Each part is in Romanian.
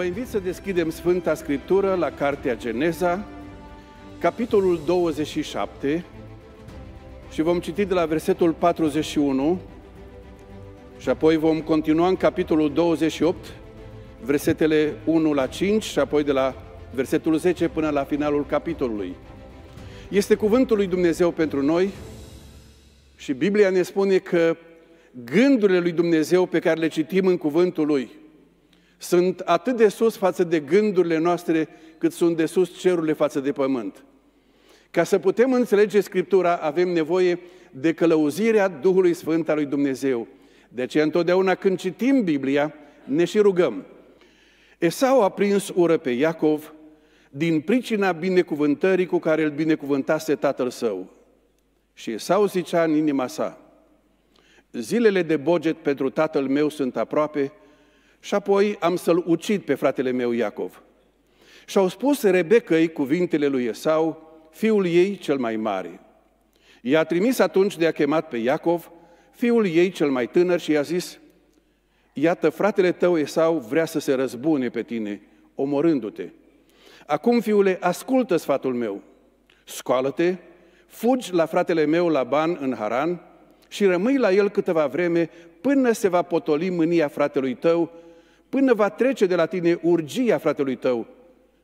Vă invit să deschidem Sfânta Scriptură la Cartea Geneza, capitolul 27, și vom citi de la versetul 41 și apoi vom continua în capitolul 28, versetele 1 la 5 și apoi de la versetul 10 până la finalul capitolului. Este cuvântul lui Dumnezeu pentru noi și Biblia ne spune că gândurile lui Dumnezeu pe care le citim în cuvântul lui sunt atât de sus față de gândurile noastre, cât sunt de sus cerurile față de pământ. Ca să putem înțelege Scriptura, avem nevoie de călăuzirea Duhului Sfânt al lui Dumnezeu. De aceea, întotdeauna când citim Biblia, ne și rugăm. Esau a prins ură pe Iacov din pricina binecuvântării cu care îl binecuvântase tatăl său. Și Esau zicea în inima sa: zilele de boget pentru tatăl meu sunt aproape, și apoi am să-l ucid pe fratele meu Iacov. Și-au spus Rebecăi cuvintele lui Esau, fiul ei cel mai mare. I-a trimis atunci de a chemat pe Iacov, fiul ei cel mai tânăr, și i-a zis: iată, fratele tău Esau vrea să se răzbune pe tine, omorându-te. Acum, fiule, ascultă sfatul meu. Scoală-te, fugi la fratele meu Laban în Haran și rămâi la el câteva vreme, până se va potoli mânia fratelui tău, până va trece de la tine urgia fratelui tău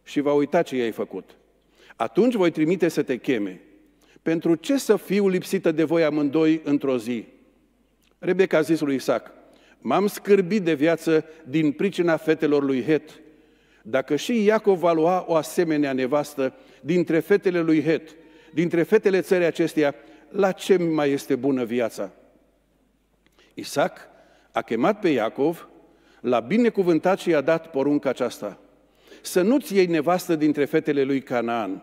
și va uita ce i-ai făcut. Atunci voi trimite să te cheme. Pentru ce să fiu lipsită de voi amândoi într-o zi? Rebeca a zis lui Isaac: m-am scârbit de viață din pricina fetelor lui Het. Dacă și Iacov va lua o asemenea nevastă dintre fetele lui Het, dintre fetele țării acesteia, la ce mai este bună viața? Isaac a chemat pe Iacov, l-a binecuvântat și i-a dat porunca aceasta: să nu-ți iei nevastă dintre fetele lui Canaan.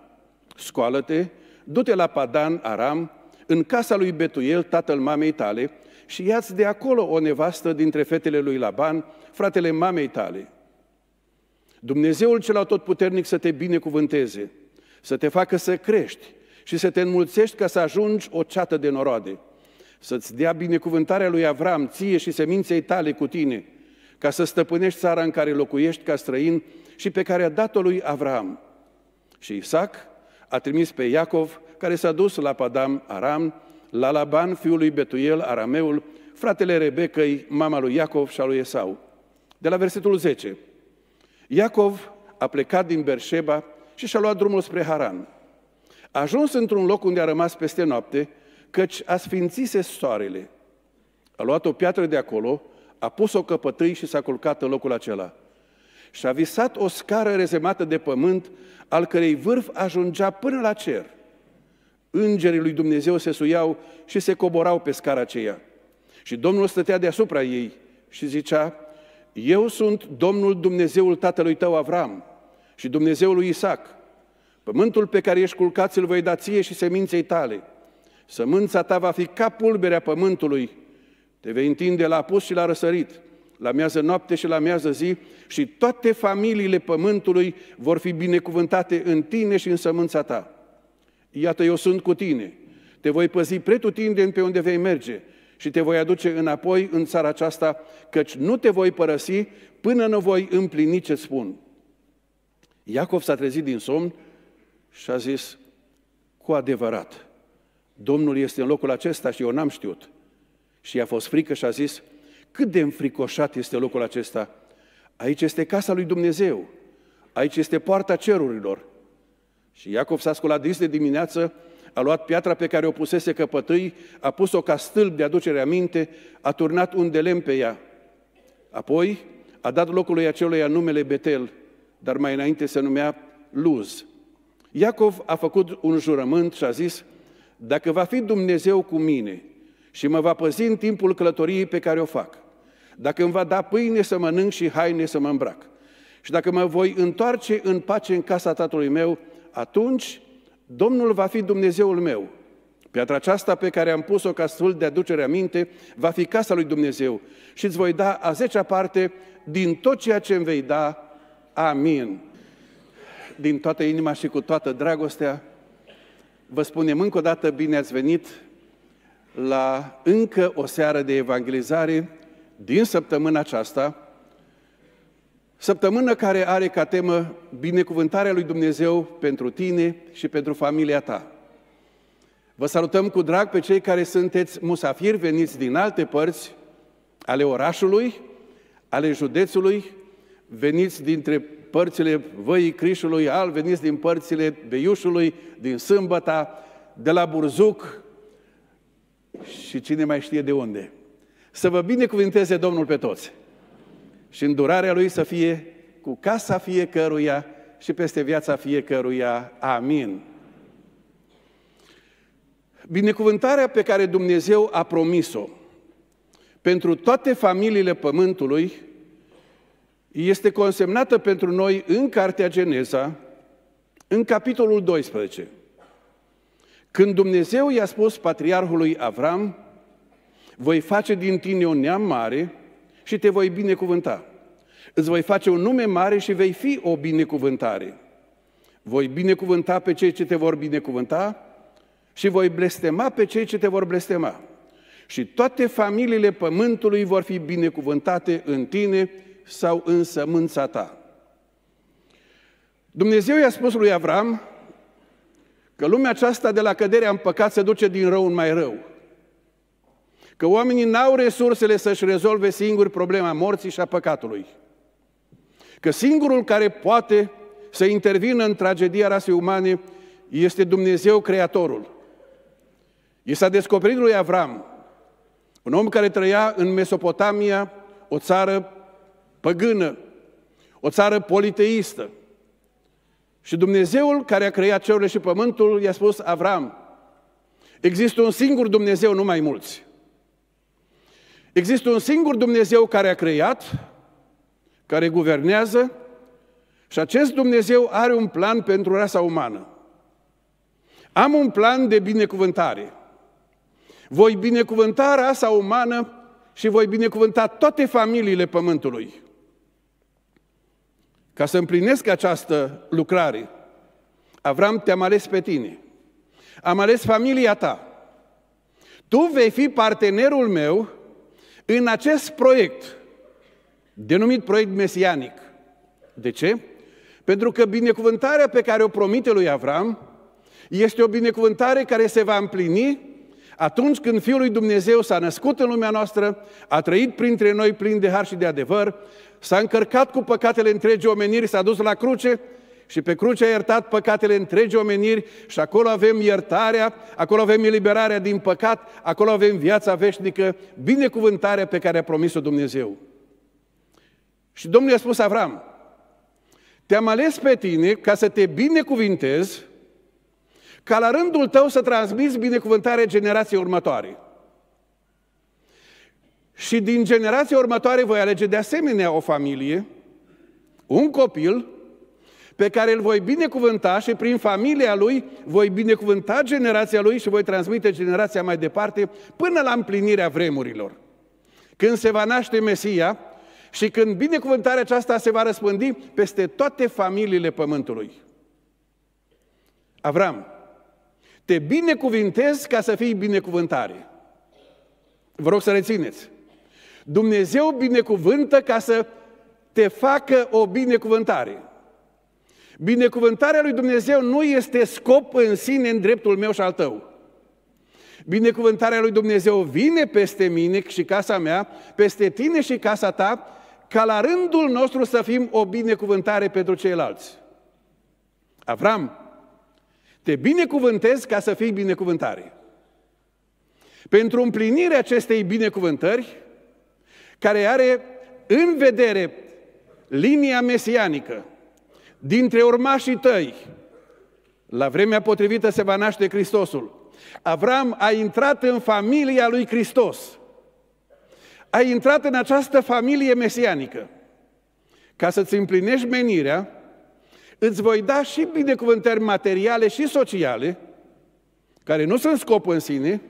Scoală-te, du-te la Padan Aram, în casa lui Betuel, tatăl mamei tale, și ia-ți de acolo o nevastă dintre fetele lui Laban, fratele mamei tale. Dumnezeul cel atotputernic să te binecuvânteze, să te facă să crești și să te înmulțești ca să ajungi o ceată de noroade. Să-ți dea binecuvântarea lui Avraam, ție și seminței tale cu tine, ca să stăpânești țara în care locuiești ca străin și pe care a dat-o lui Avraam. Și Isaac a trimis pe Iacov, care s-a dus la Padan Aram, la Laban, fiul lui Betuel, arameul, fratele Rebecăi, mama lui Iacov și a lui Esau. De la versetul 10. Iacov a plecat din Berșeba și și-a luat drumul spre Haran. A ajuns într-un loc unde a rămas peste noapte, căci asfințise soarele. A luat o piatră de acolo, a pus-o căpătâi și s-a culcat în locul acela. Și-a visat o scară rezemată de pământ, al cărei vârf ajungea până la cer. Îngerii lui Dumnezeu se suiau și se coborau pe scara aceea. Și Domnul stătea deasupra ei și zicea: eu sunt Domnul, Dumnezeul tatălui tău Avram și Dumnezeul lui Isaac. Pământul pe care ești culcat îl voi da ție și seminței tale. Sămânța ta va fi ca pulberea pământului. Te vei întinde la apus și la răsărit, la miază noapte și la miază zi, și toate familiile pământului vor fi binecuvântate în tine și în sămânța ta. Iată, eu sunt cu tine. Te voi păzi pretutindeni pe unde vei merge și te voi aduce înapoi în țara aceasta, căci nu te voi părăsi până nu voi împlini ce spun. Iacov s-a trezit din somn și a zis: cu adevărat, Domnul este în locul acesta și eu n-am știut. Și i-a fost frică și a zis: cât de înfricoșat este locul acesta! Aici este casa lui Dumnezeu, aici este poarta cerurilor. Și Iacov s-a sculat dis de dimineață, a luat piatra pe care o pusese căpătâi, a pus-o ca stâlp de aducere aminte, a turnat un de lemn pe ea. Apoi a dat locului aceluia numele Betel, dar mai înainte se numea Luz. Iacov a făcut un jurământ și a zis: dacă va fi Dumnezeu cu mine și mă va păzi în timpul călătoriei pe care o fac, dacă îmi va da pâine să mănânc și haine să mă îmbrac, și dacă mă voi întoarce în pace în casa tatălui meu, atunci Domnul va fi Dumnezeul meu. Piatra aceasta pe care am pus-o ca stâlp de aducere aminte va fi casa lui Dumnezeu și îți voi da a 10-a parte din tot ceea ce îmi vei da. Amin. Din toată inima și cu toată dragostea vă spunem încă o dată bine ați venit la încă o seară de evangelizare din săptămâna aceasta. Săptămână care are ca temă binecuvântarea lui Dumnezeu pentru tine și pentru familia ta. Vă salutăm cu drag pe cei care sunteți musafiri veniți din alte părți ale orașului, ale județului, veniți dintre părțile Văii Crișului, veniți din părțile Beiușului, din Sâmbăta, de la Burzuc și cine mai știe de unde. Să vă binecuvânteze Domnul pe toți! Și îndurarea Lui să fie cu casa fiecăruia și peste viața fiecăruia. Amin. Binecuvântarea pe care Dumnezeu a promis-o pentru toate familiile Pământului este consemnată pentru noi în Cartea Geneza, în capitolul 12, când Dumnezeu i-a spus patriarhului Avraam: voi face din tine un neam mare și te voi binecuvânta. Îți voi face un nume mare și vei fi o binecuvântare. Voi binecuvânta pe cei ce te vor binecuvânta și voi blestema pe cei ce te vor blestema. Și toate familiile pământului vor fi binecuvântate în tine sau în sămânța ta. Dumnezeu i-a spus lui Avraam că lumea aceasta de la căderea în păcat se duce din rău în mai rău, că oamenii n-au resursele să-și rezolve singuri problema morții și a păcatului, că singurul care poate să intervină în tragedia rasei umane este Dumnezeu Creatorul. I s-a descoperit lui Avraam, un om care trăia în Mesopotamia, o țară păgână, o țară politeistă. Și Dumnezeul care a creat cerurile și pământul i-a spus: Avraam, există un singur Dumnezeu, nu mai mulți. Există un singur Dumnezeu care a creat, care guvernează, și acest Dumnezeu are un plan pentru rasa umană. Am un plan de binecuvântare. Voi binecuvânta rasa umană și voi binecuvânta toate familiile pământului. Ca să împlinesc această lucrare, Avraam, te-am ales pe tine. Am ales familia ta. Tu vei fi partenerul meu în acest proiect, denumit proiect mesianic. De ce? Pentru că binecuvântarea pe care o promite lui Avraam este o binecuvântare care se va împlini atunci când Fiul lui Dumnezeu s-a născut în lumea noastră, a trăit printre noi plin de har și de adevăr, s-a încărcat cu păcatele întregii omeniri, s-a dus la cruce și pe cruce a iertat păcatele întregii omeniri și acolo avem iertarea, acolo avem eliberarea din păcat, acolo avem viața veșnică, binecuvântarea pe care a promis-o Dumnezeu. Și Domnul i-a spus: Avraam, te-am ales pe tine ca să te binecuvintez, ca la rândul tău să transmiți binecuvântarea generației următoare. Și din generația următoare voi alege de asemenea o familie, un copil, pe care îl voi binecuvânta și prin familia lui voi binecuvânta generația lui și voi transmite generația mai departe până la împlinirea vremurilor, când se va naște Mesia și când binecuvântarea aceasta se va răspândi peste toate familiile pământului. Avraam, te binecuvintez ca să fii binecuvântare. Vă rog să rețineți. Dumnezeu binecuvântă ca să te facă o binecuvântare. Binecuvântarea lui Dumnezeu nu este scop în sine, în dreptul meu și al tău. Binecuvântarea lui Dumnezeu vine peste mine și casa mea, peste tine și casa ta, ca la rândul nostru să fim o binecuvântare pentru ceilalți. Avraam, te binecuvântez ca să fii binecuvântare. Pentru împlinirea acestei binecuvântări, care are în vedere linia mesianică, dintre urmașii tăi, la vremea potrivită se va naște Hristosul. Avraam a intrat în familia lui Hristos. A intrat în această familie mesianică. Ca să-ți împlinești menirea, îți voi da și binecuvântări materiale și sociale, care nu sunt scop în sine,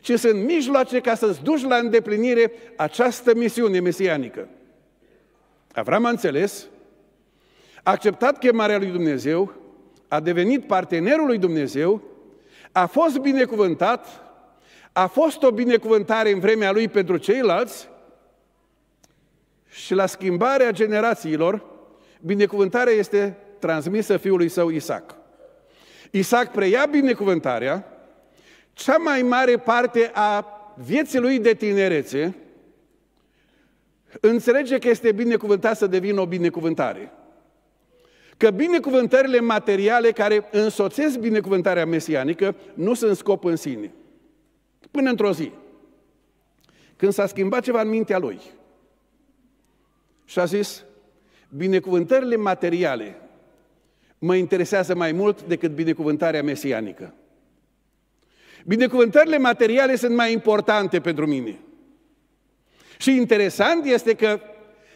ci sunt mijloace ca să-ți duci la îndeplinire această misiune mesianică. Avraam a înțeles, a acceptat chemarea lui Dumnezeu, a devenit partenerul lui Dumnezeu, a fost binecuvântat, a fost o binecuvântare în vremea lui pentru ceilalți Și la schimbarea generațiilor, binecuvântarea este transmisă fiului său Isaac. Isaac preia binecuvântarea, cea mai mare parte a vieții lui de tinerețe, înțelege că este binecuvântat să devină o binecuvântare. Că binecuvântările materiale care însoțesc binecuvântarea mesianică nu sunt scop în sine. Până într-o zi, când s-a schimbat ceva în mintea lui și a zis, binecuvântările materiale mă interesează mai mult decât binecuvântarea mesianică. Binecuvântările materiale sunt mai importante pentru mine. Și interesant este că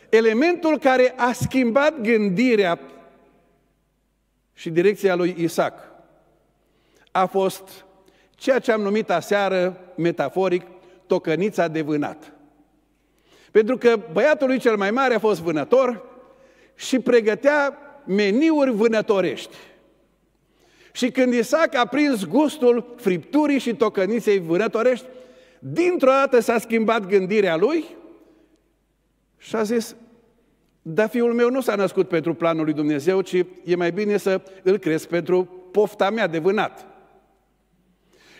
elementul care a schimbat gândirea și direcția lui Isaac a fost ceea ce am numit aseară, metaforic, tocănița de vânat. Pentru că băiatul lui cel mai mare a fost vânător și pregătea meniuri vânătorești. Și când Isaac a prins gustul fripturii și tocăniței vânătorești, dintr-o dată s-a schimbat gândirea lui și a zis, dar fiul meu nu s-a născut pentru planul lui Dumnezeu, ci e mai bine să îl cresc pentru pofta mea de vânat.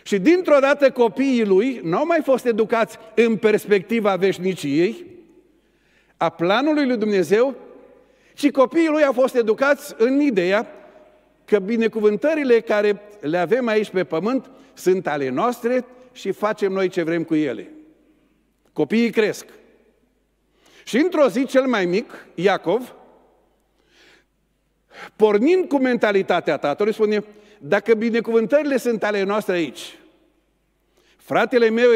Și dintr-o dată copiii lui n-au mai fost educați în perspectiva veșniciei, a planului lui Dumnezeu, ci copiii lui au fost educați în ideea că binecuvântările care le avem aici pe pământ sunt ale noastre și facem noi ce vrem cu ele. Copiii cresc. Și într-o zi cel mai mic, Iacov, pornind cu mentalitatea tatălui, spune, dacă binecuvântările sunt ale noastre aici, fratele meu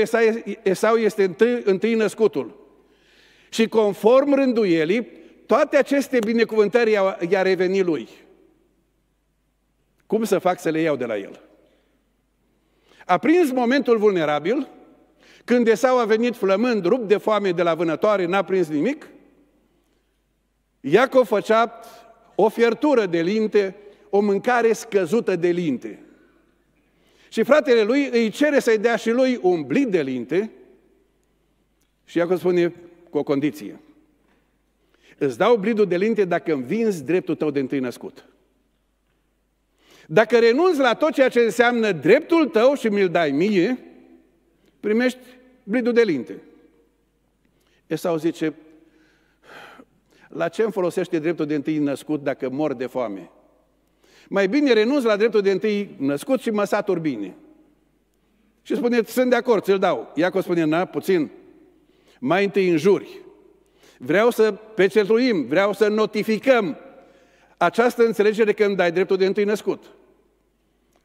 Esau este întâi născutul și conform rânduielii, toate aceste binecuvântări i-a revenit lui. Cum să fac să le iau de la el? A prins momentul vulnerabil, când Esau a venit flămând, rupt de foame de la vânătoare, n-a prins nimic, Iacov făcea o fiertură de linte, o mâncare scăzută de linte. Și fratele lui îi cere să-i dea și lui un blic de linte și Iacov spune cu o condiție. Îți dau blidul de linte dacă îmi vinzi dreptul tău de întâi născut. Dacă renunți la tot ceea ce înseamnă dreptul tău și mi-l dai mie, primești blidul de linte. Esau zice, la ce îmi folosește dreptul de întâi născut dacă mor de foame? Mai bine renunț la dreptul de întâi născut și mă satur bine. Și spune, sunt de acord, ți-l dau. Iacov spune, na, puțin, mai întâi înjuri. Vreau să pecetuim, vreau să notificăm această înțelegere că îmi dai dreptul de întâi născut.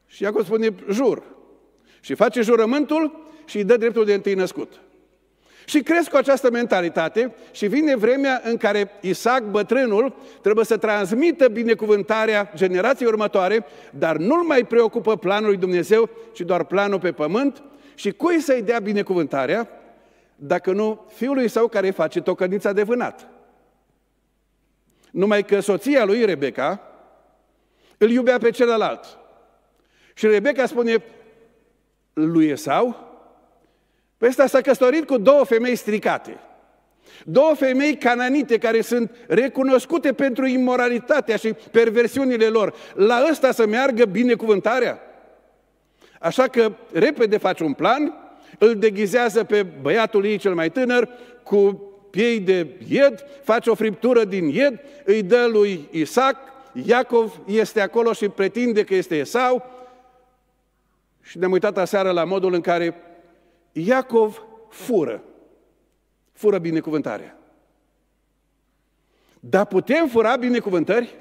Și Iacov spune, jur. Și face jurământul și îi dă dreptul de întâi născut. Și cresc cu această mentalitate și vine vremea în care Isaac, bătrânul, trebuie să transmită binecuvântarea generației următoare, dar nu-l mai preocupă planul lui Dumnezeu, ci doar planul pe pământ. Și cui să-i dea binecuvântarea, dacă nu fiului său care face tocănița de vânat? Numai că soția lui, Rebeca, îl iubea pe celălalt. Și Rebeca spune lui Esau, pe ăsta s-a căsătorit cu două femei stricate. Două femei cananite care sunt recunoscute pentru imoralitatea și perversiunile lor. La ăsta să meargă binecuvântarea? Așa că repede face un plan, îl deghizează pe băiatul ei cel mai tânăr cu piei de ied, face o friptură din ied, îi dă lui Isaac, Iacov este acolo și pretinde că este Esau. Și ne-am uitat aseară la modul în care Iacov fură binecuvântarea. Dar putem fura binecuvântări?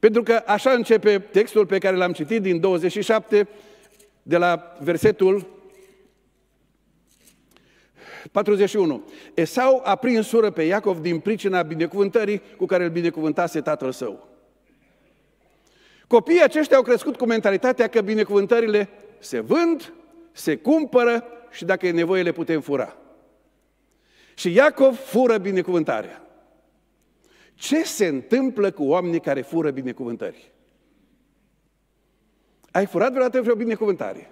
Pentru că așa începe textul pe care l-am citit din 27, de la versetul 41. Esau a prins ură pe Iacov din pricina binecuvântării cu care îl binecuvântase tatăl său. Copiii aceștia au crescut cu mentalitatea că binecuvântările se vând, se cumpără și dacă e nevoie le putem fura. Și Iacov fură binecuvântarea. Ce se întâmplă cu oamenii care fură binecuvântări? Ai furat vreodată vreo binecuvântare?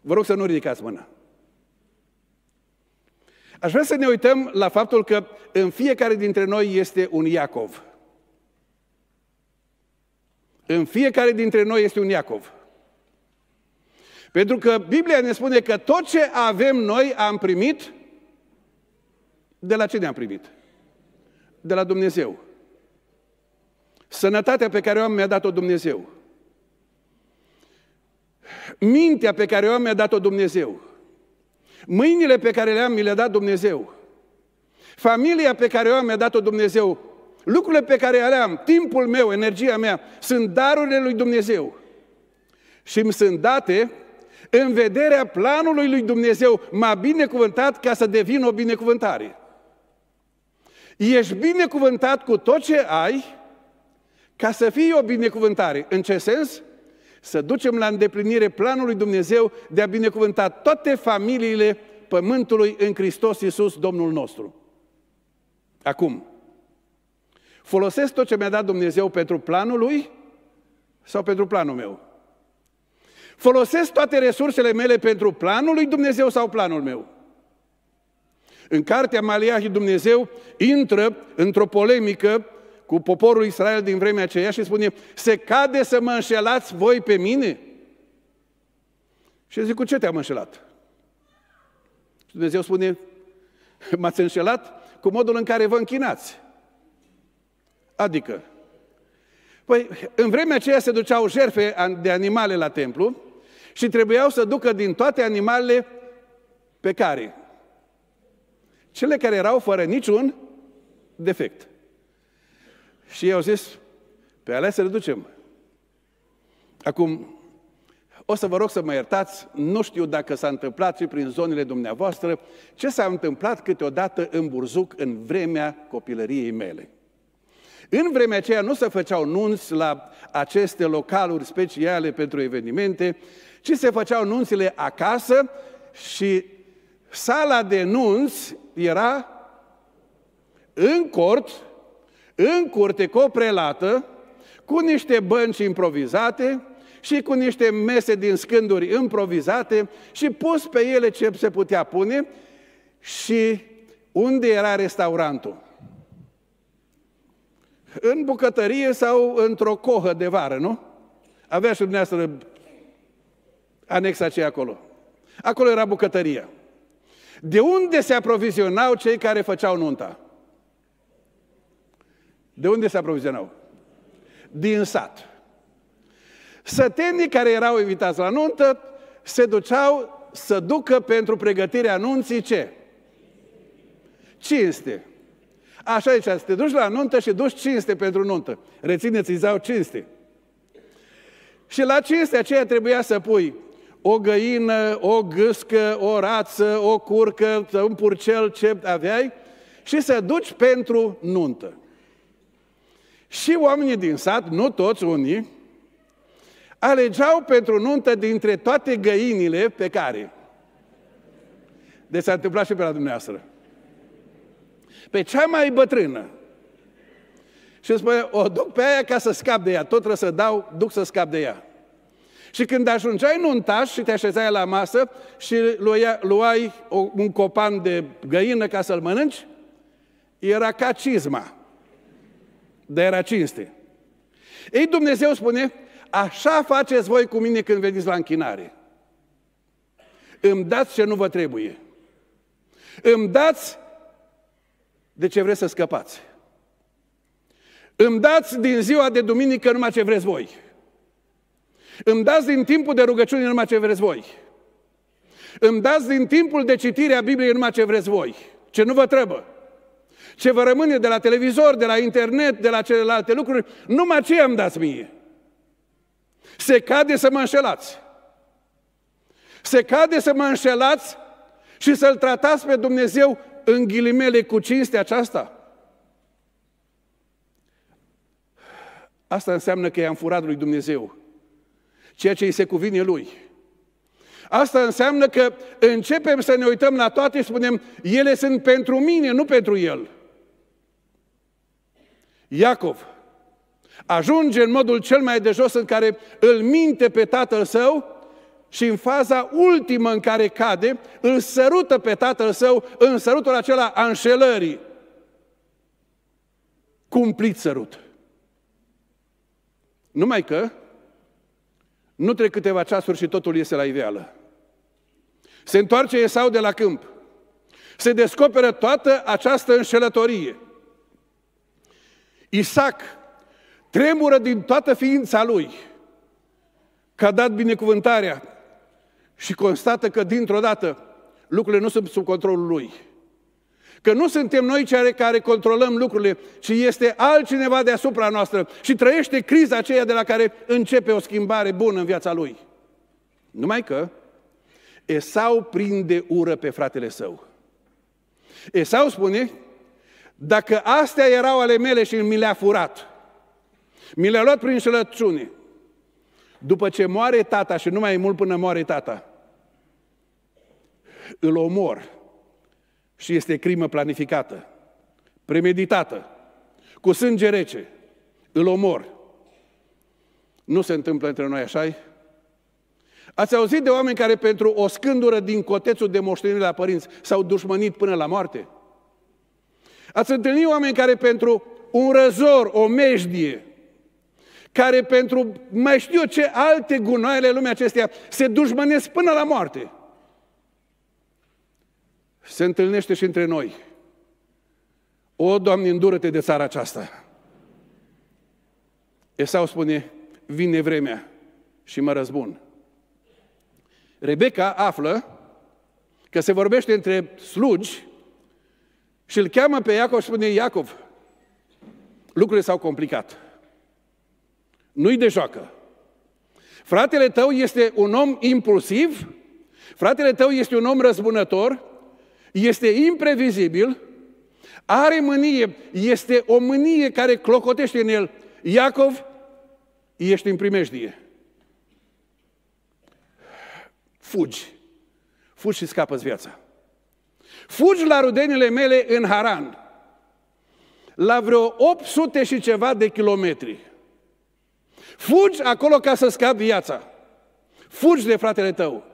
Vă rog să nu ridicați mâna. Aș vrea să ne uităm la faptul că în fiecare dintre noi este un Iacov. În fiecare dintre noi este un Iacov. Pentru că Biblia ne spune că tot ce avem noi am primit. De la cine am primit? De la Dumnezeu. Sănătatea pe care o am mi-a dat-o Dumnezeu. Mintea pe care o am mi-a dat-o Dumnezeu. Mâinile pe care le am mi le-a dat Dumnezeu. Familia pe care o am mi-a dat-o Dumnezeu. Lucrurile pe care le am, timpul meu, energia mea, sunt darurile lui Dumnezeu. Și îmi sunt date în vederea planului lui Dumnezeu. M-a binecuvântat ca să devin o binecuvântare. Ești binecuvântat cu tot ce ai ca să fii o binecuvântare. În ce sens? Să ducem la îndeplinire planul lui Dumnezeu de a binecuvânta toate familiile pământului în Hristos Iisus, Domnul nostru. Acum, folosesc tot ce mi-a dat Dumnezeu pentru planul lui sau pentru planul meu? Folosesc toate resursele mele pentru planul lui Dumnezeu sau planul meu? În cartea Maleahii Dumnezeu intră într-o polemică cu poporul Israel din vremea aceea și spune: se cade să mă înșelați voi pe mine? Și zic: cu ce te-am înșelat? Și Dumnezeu spune: m-ați înșelat cu modul în care vă închinați. Adică, păi, în vremea aceea se duceau jertfe de animale la templu și trebuiau să ducă din toate animalele pe care? Cele care erau fără niciun defect. Și ei au zis: pe alea să le ducem. Acum, o să vă rog să mă iertați, nu știu dacă s-a întâmplat și prin zonele dumneavoastră ce s-a întâmplat câteodată în Burzuc în vremea copilăriei mele. În vremea aceea nu se făceau nunți la aceste localuri speciale pentru evenimente, ci se făceau nunțile acasă și sala de nunți era în cort, în curte coprelată, cu niște bănci improvizate și cu niște mese din scânduri improvizate și pus pe ele ce se putea pune și unde era restaurantul. În bucătărie sau într-o cohă de vară, nu? Avea și dumneavoastră anexa aceea acolo. Acolo era bucătăria. De unde se aprovizionau cei care făceau nunta? De unde se aprovizionau? Din sat. Sătenii care erau invitați la nuntă se duceau să ducă pentru pregătirea nunții ce? Cinste. Așa zicea, să te duci la nuntă și duci cinste pentru nuntă. Rețineți, îi dau cinste. Și la cinstea aceea trebuia să pui o găină, o gâscă, o rață, o curcă, un purcel, ce aveai, și să duci pentru nuntă. Și oamenii din sat, nu toți, unii, alegeau pentru nuntă dintre toate găinile pe care. Deci s-a întâmplat și pe la dumneavoastră. Pe cea mai bătrână. Și îmi spune: o duc pe aia ca să scap de ea. Tot trebuie să dau, duc să scap de ea. Și când ajungeai nuntaș și te așezai la masă și luai un copan de găină ca să-l mănânci, era ca cizma. Dar era cinste. Ei, Dumnezeu spune: așa faceți voi cu mine când veniți la închinare. Îmi dați ce nu vă trebuie. Îmi dați de ce vreți să scăpați. Îmi dați din ziua de duminică numai ce vreți voi. Îmi dați din timpul de rugăciune numai ce vreți voi. Îmi dați din timpul de citire a Bibliei numai ce vreți voi. Ce nu vă trebuie. Ce vă rămâne de la televizor, de la internet, de la celelalte lucruri, numai ce îmi dați mie. Se cade să mă înșelați. Se cade să mă înșelați și să-L tratați pe Dumnezeu în ghilimele cu cinstea aceasta. Asta înseamnă că i-am furat lui Dumnezeu ceea ce îi se cuvine lui. Asta înseamnă că începem să ne uităm la toate și spunem: ele sunt pentru mine, nu pentru el. Iacov ajunge în modul cel mai de jos în care îl minte pe tatăl său și în faza ultimă în care cade, îl sărută pe tatăl său în sărutul acela a înșelării. Cumplit sărut. Numai că nu trec câteva ceasuri și totul iese la iveală. Se întoarce Esau de la câmp. Se descoperă toată această înșelătorie. Isaac tremură din toată ființa lui, că a dat binecuvântarea și constată că dintr-o dată lucrurile nu sunt sub controlul lui. Că nu suntem noi cei care controlăm lucrurile, ci este altcineva deasupra noastră și trăiește criza aceea de la care începe o schimbare bună în viața lui. Numai că Esau prinde ură pe fratele său. Esau spune, dacă astea erau ale mele și mi le-a furat, mi le-a luat prin înșelăciune, după ce moare tata și nu mai e mult până moare tata, îl omor. Și este crimă planificată, premeditată, cu sânge rece, îl omor. Nu se întâmplă între noi așa-i? Ați auzit de oameni care pentru o scândură din cotețul de moștenire la părinți s-au dușmănit până la moarte? Ați întâlnit oameni care pentru un răzor, o mejdie, care pentru mai știu eu ce alte gunoaiele lumea acesteia se dușmănesc până la moarte? Se întâlnește și între noi. O, Doamne, îndură-te de țara aceasta. Esau spune, vine vremea și mă răzbun. Rebeca află că se vorbește între slugi și îl cheamă pe Iacov și spune, Iacov, lucrurile s-au complicat. Nu-i de joacă. Fratele tău este un om impulsiv, fratele tău este un om răzbunător, este imprevizibil, are mânie, este o mânie care clocotește în el. Iacov, ești în primejdie. Fugi. Fugi și scapă-ți viața. Fugi la rudenile mele în Haran. La vreo 800 și ceva de kilometri. Fugi acolo ca să scapi viața. Fugi de fratele tău.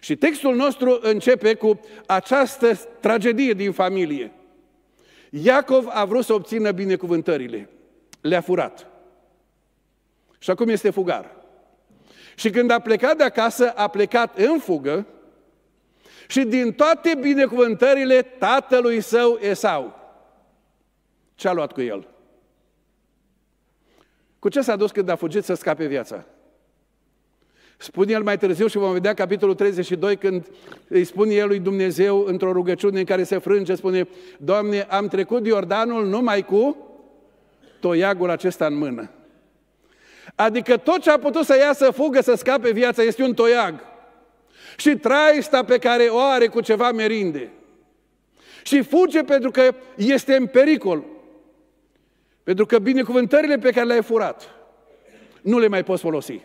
Și textul nostru începe cu această tragedie din familie. Iacov a vrut să obțină binecuvântările. Le-a furat. Și acum este fugar. Și când a plecat de acasă, a plecat în fugă și din toate binecuvântările tatălui său Esau. Ce a luat cu el? Cu ce s-a dus când a fugit să scape viața? Spune el mai târziu și vom vedea capitolul 32 când îi spune el lui Dumnezeu într-o rugăciune în care se frânge, spune, Doamne, am trecut Iordanul numai cu toiagul acesta în mână. Adică tot ce a putut să iasă fugă, să scape viața, este un toiag. Și traista pe care o are cu ceva merinde. Și fuge pentru că este în pericol. Pentru că binecuvântările pe care le-ai furat nu le mai poți folosi.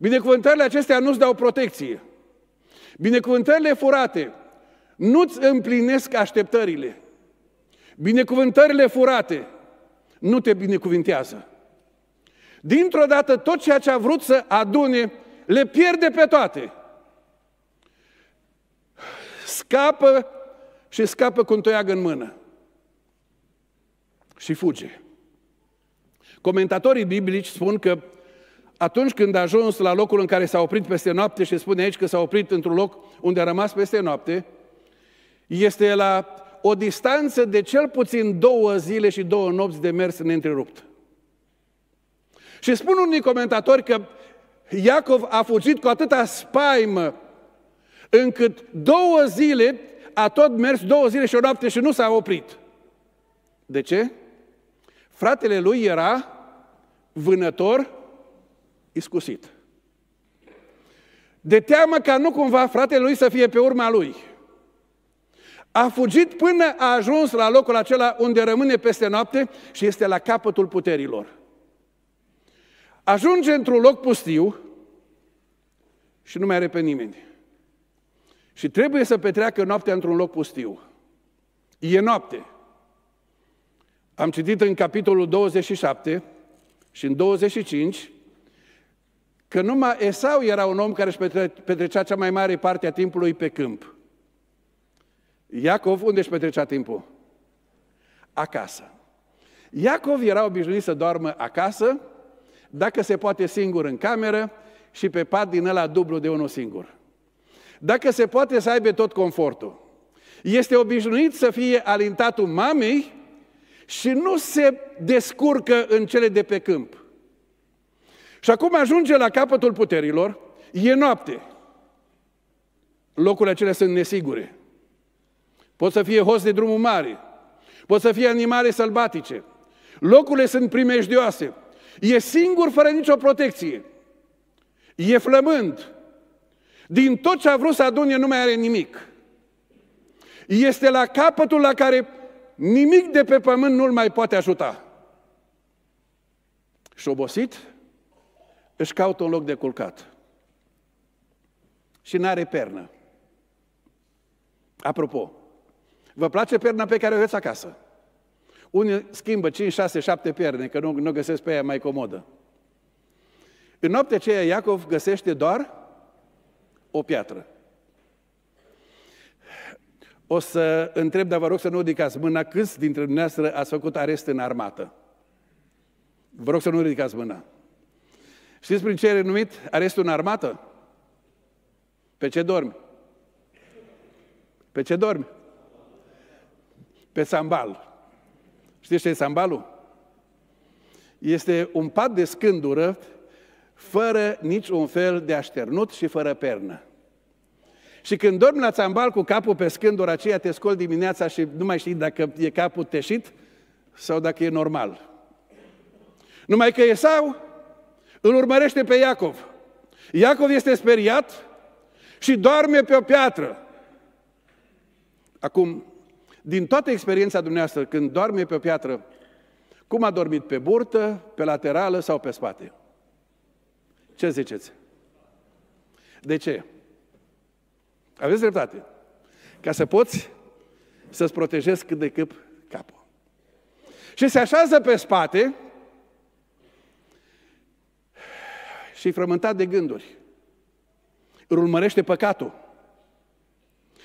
Binecuvântările acestea nu-ți dau protecție. Binecuvântările furate nu-ți împlinesc așteptările. Binecuvântările furate nu te binecuvintează. Dintr-o dată tot ceea ce a vrut să adune le pierde pe toate. Scapă și scapă cu un toiag în mână. Și fuge. Comentatorii biblici spun că atunci când a ajuns la locul în care s-a oprit peste noapte și spune aici că s-a oprit într-un loc unde a rămas peste noapte, este la o distanță de cel puțin 2 zile și 2 nopți de mers neîntrerupt. Și spun unii comentatori că Iacov a fugit cu atâta spaimă încât 2 zile a tot mers, 2 zile și o noapte și nu s-a oprit. De ce? Fratele lui era vânător iscusit. De teamă ca nu cumva fratele lui să fie pe urma lui. A fugit până a ajuns la locul acela unde rămâne peste noapte și este la capătul puterilor. Ajunge într-un loc pustiu și nu mai are pe nimeni. Și trebuie să petreacă noaptea într-un loc pustiu. E noapte. Am citit în capitolul 27 și în 25 că numai Esau era un om care își petrecea cea mai mare parte a timpului pe câmp. Iacov, unde își petrecea timpul? Acasă. Iacov era obișnuit să doarmă acasă, dacă se poate singur în cameră și pe pat din ăla dublu de unul singur. Dacă se poate să aibă tot confortul. Este obișnuit să fie alintatul mamei și nu se descurcă în cele de pe câmp. Și acum ajunge la capătul puterilor, e noapte. Locurile acelea sunt nesigure. Pot să fie hoți de drumul mare, pot să fie animale sălbatice. Locurile sunt primejdioase. E singur fără nicio protecție. E flămând. Din tot ce a vrut să adune nu mai are nimic. Este la capătul la care nimic de pe pământ nu-l mai poate ajuta. Și obosit, își caută un loc de culcat. Și n-are pernă. Apropo, vă place perna pe care o aveți acasă? Unii schimbă 5, 6, 7 pierne, că nu găsesc pe aia mai comodă. În noaptea aceea Iacov găsește doar o piatră. O să întreb, dar vă rog să nu ridicați mâna, câți dintre dumneavoastră ați făcut arest în armată? Vă rog să nu ridicați mâna. Știți prin ce e numit arestul în armată? Pe ce dormi? Pe ce dormi? Pe sambal. Știți ce e sambalul? Este un pat de scândură fără niciun fel de așternut și fără pernă. Și când dormi la țambal cu capul pe scândura aceea, te scoli dimineața și nu mai știi dacă e capul teșit sau dacă e normal. Numai că Esau îl urmărește pe Iacov. Iacov este speriat și doarme pe o piatră. Acum, din toată experiența dumneavoastră, când doarme pe o piatră, cum a dormit? Pe burtă, pe laterală sau pe spate? Ce ziceți? De ce? Aveți dreptate. Ca să poți să-ți protejezi cât de cât capul. Și se așează pe spate și-i frământat de gânduri. Îl urmărește păcatul.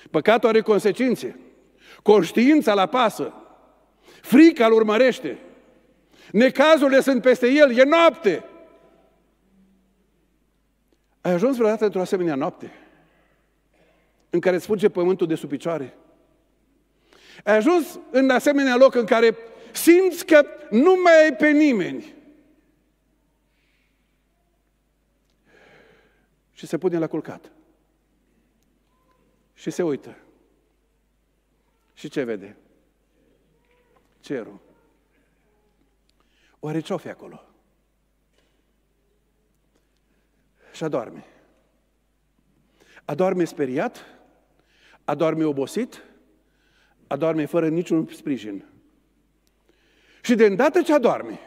Păcatul are consecințe. Conștiința la pasă. Frica îl urmărește. Necazurile sunt peste el. E noapte. Ai ajuns vreodată într-o asemenea noapte în care îți fuge pământul de sub picioare? Ai ajuns în asemenea loc în care simți că nu mai ai pe nimeni? Și se pune la culcat. Și se uită. Și ce vede? Cerul. Oare ce-o fi acolo? Și adorme. Adorme speriat, adorme obosit, adorme fără niciun sprijin. Și de îndată ce adorme,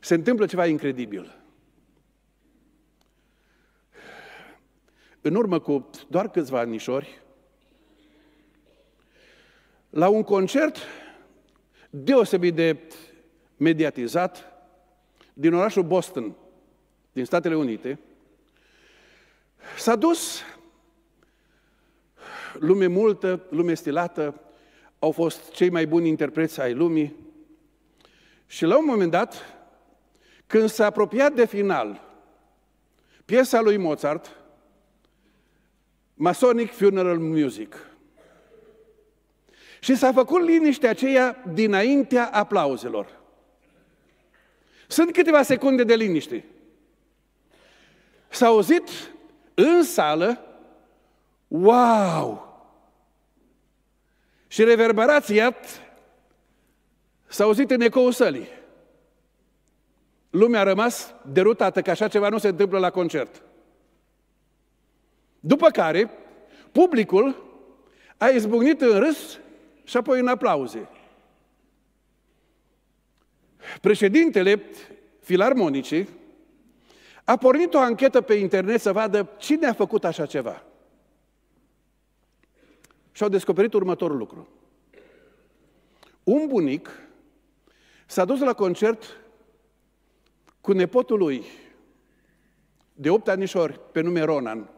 se întâmplă ceva incredibil. În urmă cu doar câțiva anișori, la un concert deosebit de mediatizat din orașul Boston, din Statele Unite, s-a dus lume multă, lume stilată, au fost cei mai buni interpreți ai lumii și la un moment dat, când s-a apropiat de final piesa lui Mozart, Masonic Funeral Music, și s-a făcut liniștea aceea dinaintea aplauzelor. Sunt câteva secunde de liniște. S-a auzit în sală, wow! Și reverberația s-a auzit în ecoul sălii. Lumea a rămas derutată că așa ceva nu se întâmplă la concert. După care, publicul a izbucnit în râs și apoi în aplauze. Președintele Filarmonicii a pornit o anchetă pe internet să vadă cine a făcut așa ceva. Și au descoperit următorul lucru. Un bunic s-a dus la concert cu nepotul lui, de 8 anișori, pe nume Ronan.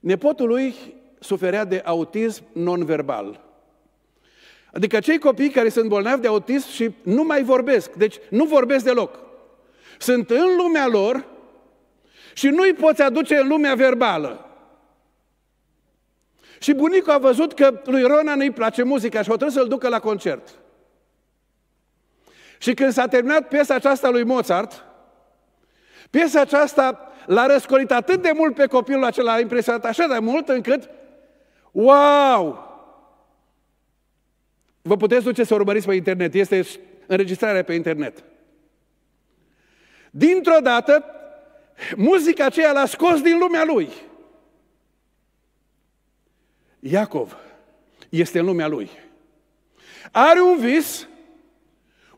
Nepotul lui suferea de autism non-verbal. Adică cei copii care sunt bolnavi de autism și nu mai vorbesc, deci nu vorbesc deloc. Sunt în lumea lor și nu îi poți aduce în lumea verbală. Și bunicul a văzut că lui Ronan îi place muzica și a trebuit să-l ducă la concert. Și când s-a terminat piesa aceasta lui Mozart, piesa aceasta l-a răscolit atât de mult pe copilul acela, l-a impresionat așa de mult încât, wow! Vă puteți duce să urmăriți pe internet, este înregistrarea pe internet. Dintr-o dată, muzica aceea l-a scos din lumea lui. Iacov este în lumea lui. Are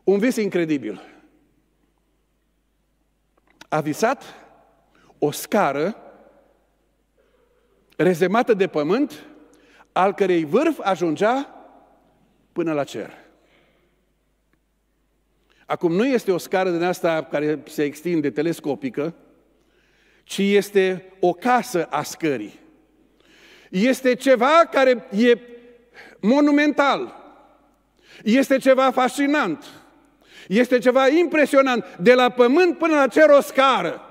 un vis incredibil. A visat o scară rezemată de pământ, al cărei vârf ajungea până la cer. Acum nu este o scară din asta care se extinde telescopică, ci este o casă a scării. Este ceva care e monumental. Este ceva fascinant. Este ceva impresionant. De la pământ până la cer o scară.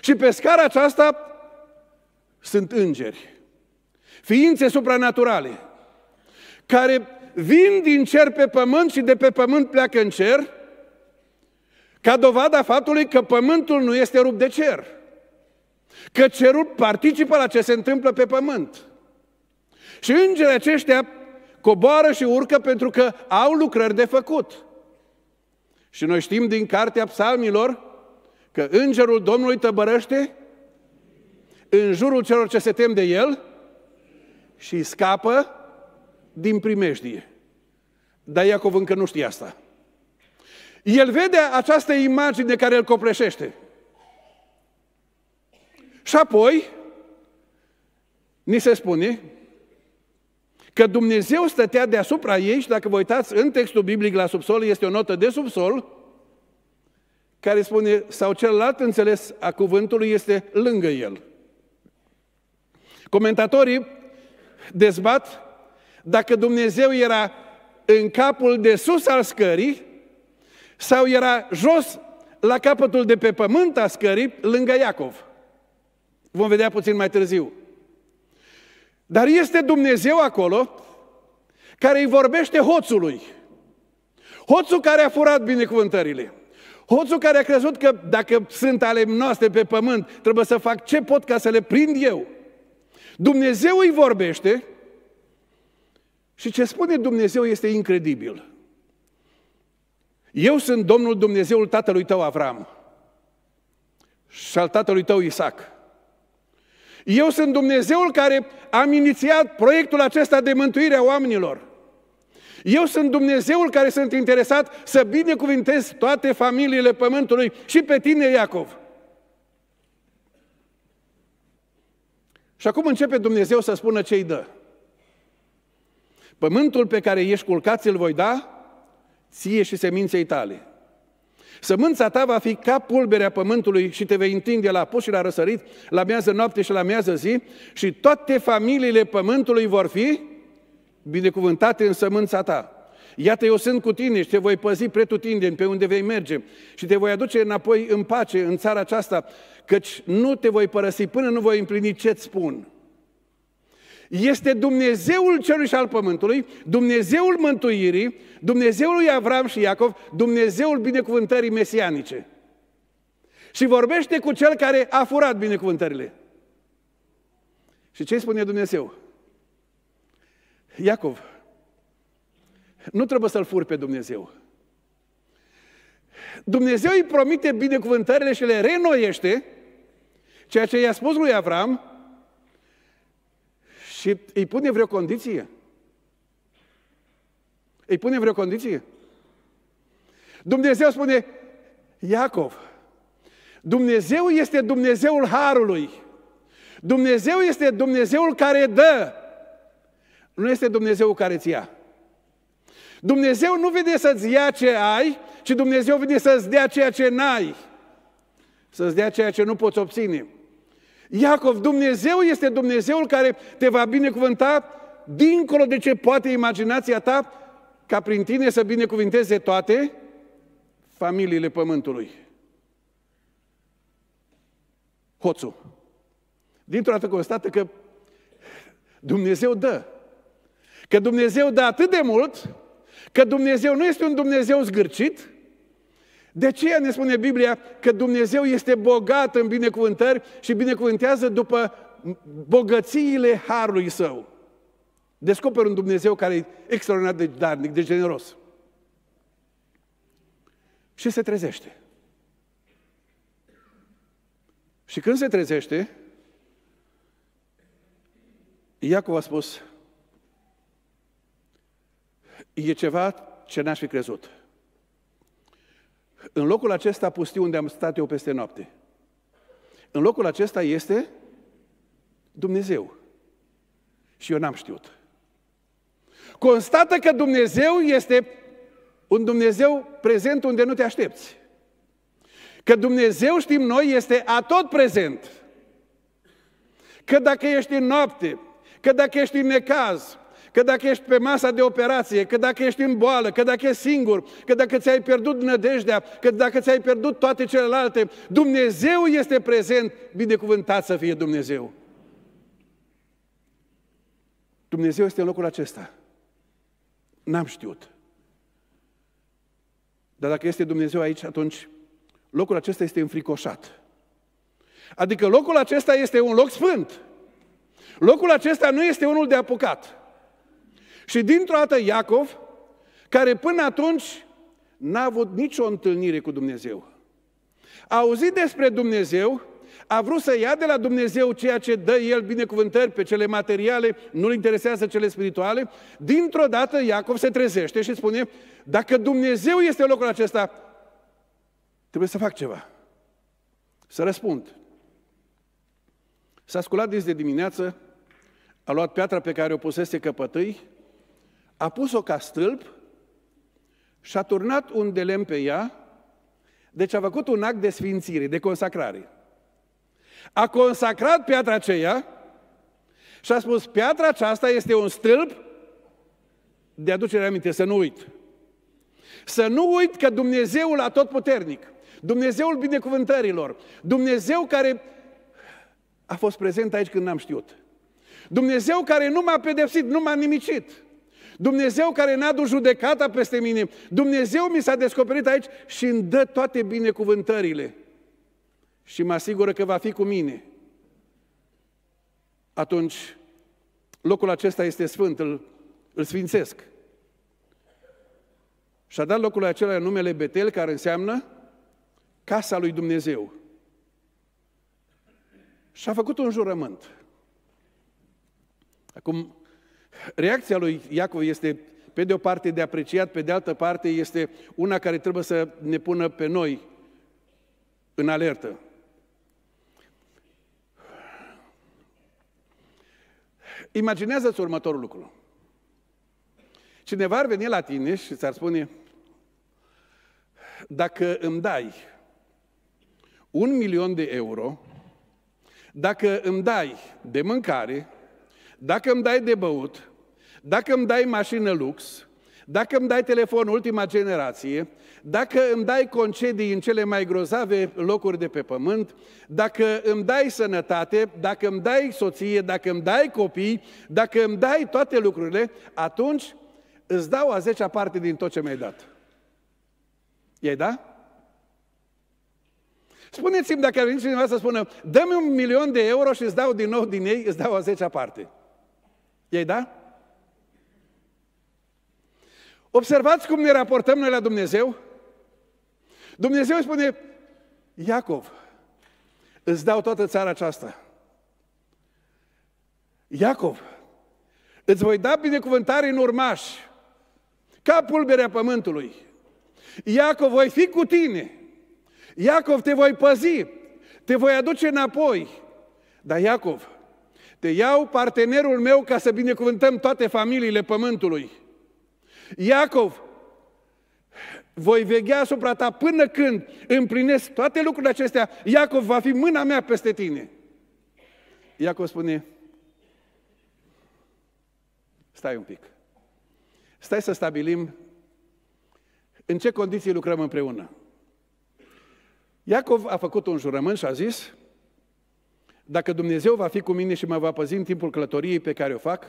Și pe scara aceasta sunt îngeri. Ființe supranaturale care vin din cer pe pământ și de pe pământ pleacă în cer, ca dovada faptului că pământul nu este rupt de cer. Că cerul participă la ce se întâmplă pe pământ. Și îngerii aceștia coboară și urcă pentru că au lucrări de făcut. Și noi știm din Cartea Psalmilor că îngerul Domnului tăbărăște în jurul celor ce se tem de el și scapă din primejdie. Dar Iacov încă nu știe asta. El vede această imagine care îl copleșește. Și apoi, ni se spune că Dumnezeu stătea deasupra ei și dacă vă uitați în textul biblic la subsol, este o notă de subsol care spune, sau celălalt înțeles a cuvântului este lângă el. Comentatorii dezbat dacă Dumnezeu era în capul de sus al scării sau era jos la capătul de pe pământ al scării lângă Iacov. Vom vedea puțin mai târziu. Dar este Dumnezeu acolo care îi vorbește hoțului. Hoțul care a furat binecuvântările. Hoțul care a crezut că dacă sunt ale noastre pe pământ, trebuie să fac ce pot ca să le prind eu. Dumnezeu îi vorbește și ce spune Dumnezeu este incredibil. Eu sunt Domnul Dumnezeul tatălui tău Avraam și al tatălui tău Isaac. Eu sunt Dumnezeul care am inițiat proiectul acesta de mântuire a oamenilor. Eu sunt Dumnezeul care sunt interesat să binecuvintez toate familiile pământului și pe tine, Iacov. Și acum începe Dumnezeu să spună ce îi dă. Pământul pe care ești culcat îl voi da ție și seminței tale. Sămânța ta va fi ca pulberea pământului și te vei întinde la apus și la răsărit, la miază noapte și la miază zi și toate familiile pământului vor fi binecuvântate în sămânța ta. Iată, eu sunt cu tine și te voi păzi pretutindeni pe unde vei merge și te voi aduce înapoi în pace în țara aceasta, căci nu te voi părăsi până nu voi împlini ce-ți spun. Este Dumnezeul cerului și al pământului, Dumnezeul mântuirii, Dumnezeul lui Avram și Iacov, Dumnezeul binecuvântării mesianice. Și vorbește cu cel care a furat binecuvântările. Și ce spune Dumnezeu? Iacov, nu trebuie să-L furi pe Dumnezeu. Dumnezeu îi promite binecuvântările și le reînnoiește, ceea ce i-a spus lui Avram, și îi pune vreo condiție? Îi pune vreo condiție? Dumnezeu spune, Iacov, Dumnezeu este Dumnezeul harului. Dumnezeu este Dumnezeul care dă. Nu este Dumnezeul care îți ia. Dumnezeu nu vede să-ți ia ce ai, ci Dumnezeu vede să-ți dea ceea ce n-ai. să-ți dea ceea ce nu poți obține. Iacov, Dumnezeu este Dumnezeul care te va binecuvânta dincolo de ce poate imaginația ta, ca prin tine să binecuvinteze toate familiile pământului. Hoțul. Dintr-o dată constată că Dumnezeu dă. Că Dumnezeu dă atât de mult, că Dumnezeu nu este un Dumnezeu zgârcit. De aceea ne spune Biblia că Dumnezeu este bogat în binecuvântări și binecuvântează după bogățiile harului său. Descoperi un Dumnezeu care e extraordinar de darnic, de generos. Și se trezește. Și când se trezește, Iacov a spus: e ceva ce n-aș fi crezut. În locul acesta pustiu unde am stat eu peste noapte. În locul acesta este Dumnezeu. Și eu n-am știut. Constată că Dumnezeu este un Dumnezeu prezent unde nu te aștepți. Că Dumnezeu, știm noi, este atot prezent. Că dacă ești în noapte, că dacă ești în necaz, că dacă ești pe masa de operație, că dacă ești în boală, că dacă ești singur, că dacă ți-ai pierdut nădejdea, că dacă ți-ai pierdut toate celelalte, Dumnezeu este prezent, binecuvântat să fie Dumnezeu. Dumnezeu este în locul acesta. N-am știut. Dar dacă este Dumnezeu aici, atunci locul acesta este înfricoșat. Adică locul acesta este un loc sfânt. Locul acesta nu este unul de apucat. Și dintr-o dată Iacov, care până atunci n-a avut nicio întâlnire cu Dumnezeu, a auzit despre Dumnezeu, a vrut să ia de la Dumnezeu ceea ce dă el binecuvântări pe cele materiale, nu-l interesează cele spirituale. Dintr-o dată Iacov se trezește și spune: dacă Dumnezeu este în locul acesta, trebuie să fac ceva, să răspund. S-a sculat de dimineață, a luat piatra pe care o pusese căpătâi, a pus-o ca stâlp și a turnat un de lemn pe ea, deci a făcut un act de sfințire, de consacrare. A consacrat piatra aceea și a spus: piatra aceasta este un stâlp de aducere aminte, să nu uit. Să nu uit că Dumnezeul atotputernic, Dumnezeul binecuvântărilor, Dumnezeu care a fost prezent aici când n-am știut, Dumnezeu care nu m-a pedepsit, nu m-a nimicit, Dumnezeu care n-a dus judecata peste mine, Dumnezeu mi s-a descoperit aici și îmi dă toate binecuvântările și mă asigură că va fi cu mine. Atunci, locul acesta este sfânt, îl sfințesc. Și-a dat locul acela numele Betel, care înseamnă casa lui Dumnezeu. Și-a făcut un jurământ. Acum, reacția lui Iacov este, pe de o parte, de apreciat, pe de altă parte, este una care trebuie să ne pună pe noi în alertă. Imaginează-ți următorul lucru. Cineva ar veni la tine și ți-ar spune: dacă îmi dai 1.000.000 de euro, dacă îmi dai de mâncare, dacă îmi dai de băut, dacă îmi dai mașină lux, dacă îmi dai telefon ultima generație, dacă îmi dai concedii în cele mai grozave locuri de pe pământ, dacă îmi dai sănătate, dacă îmi dai soție, dacă îmi dai copii, dacă îmi dai toate lucrurile, atunci îți dau a 10-a parte din tot ce mi-ai dat. I-ai da? Spuneți-mi dacă ar veni cineva să spună: dă-mi 1.000.000 de euro și îți dau din nou din ei, îți dau a 10-a parte. I-ai da? Observați cum ne raportăm noi la Dumnezeu. Dumnezeu spune: Iacov, îți dau toată țara aceasta. Iacov, îți voi da binecuvântare în urmași, ca pulberea pământului. Iacov, voi fi cu tine. Iacov, te voi păzi, te voi aduce înapoi. Dar Iacov, te iau partenerul meu ca să binecuvântăm toate familiile pământului. Iacov, Voi veghea asupra ta până când împlinesc toate lucrurile acestea. Iacov va fi mâna mea peste tine. Iacov spune, stai un pic. Stai să stabilim în ce condiții lucrăm împreună. Iacov a făcut un jurământ și a zis, dacă Dumnezeu va fi cu mine și mă va păzi în timpul călătoriei pe care o fac,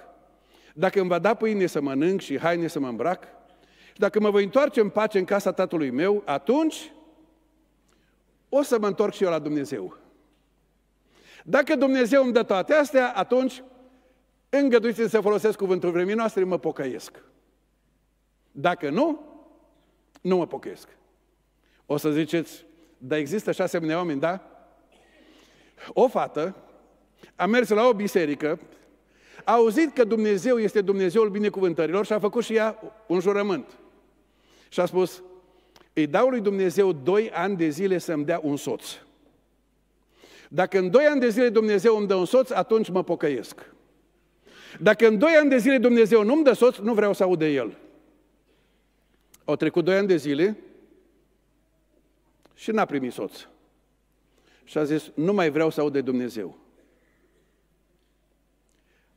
dacă îmi va da pâine să mănânc și haine să mă îmbrac, și dacă mă voi întoarce în pace în casa tatălui meu, atunci o să mă întorc și eu la Dumnezeu. Dacă Dumnezeu îmi dă toate astea, atunci îngăduiți-mi să folosesc cuvântul vremii noastre, mă pocăiesc. Dacă nu, nu mă pocăiesc. O să ziceți, dar există și asemenea oameni, da? O fată a mers la o biserică, a auzit că Dumnezeu este Dumnezeul binecuvântărilor și a făcut și ea un jurământ. Și a spus, îi dau lui Dumnezeu 2 ani de zile să-mi dea un soț. Dacă în 2 ani de zile Dumnezeu îmi dă un soț, atunci mă pocăiesc. Dacă în 2 ani de zile Dumnezeu nu-mi dă soț, nu vreau să aud de el. Au trecut 2 ani de zile și n-a primit soț. Și a zis, nu mai vreau să aud de Dumnezeu.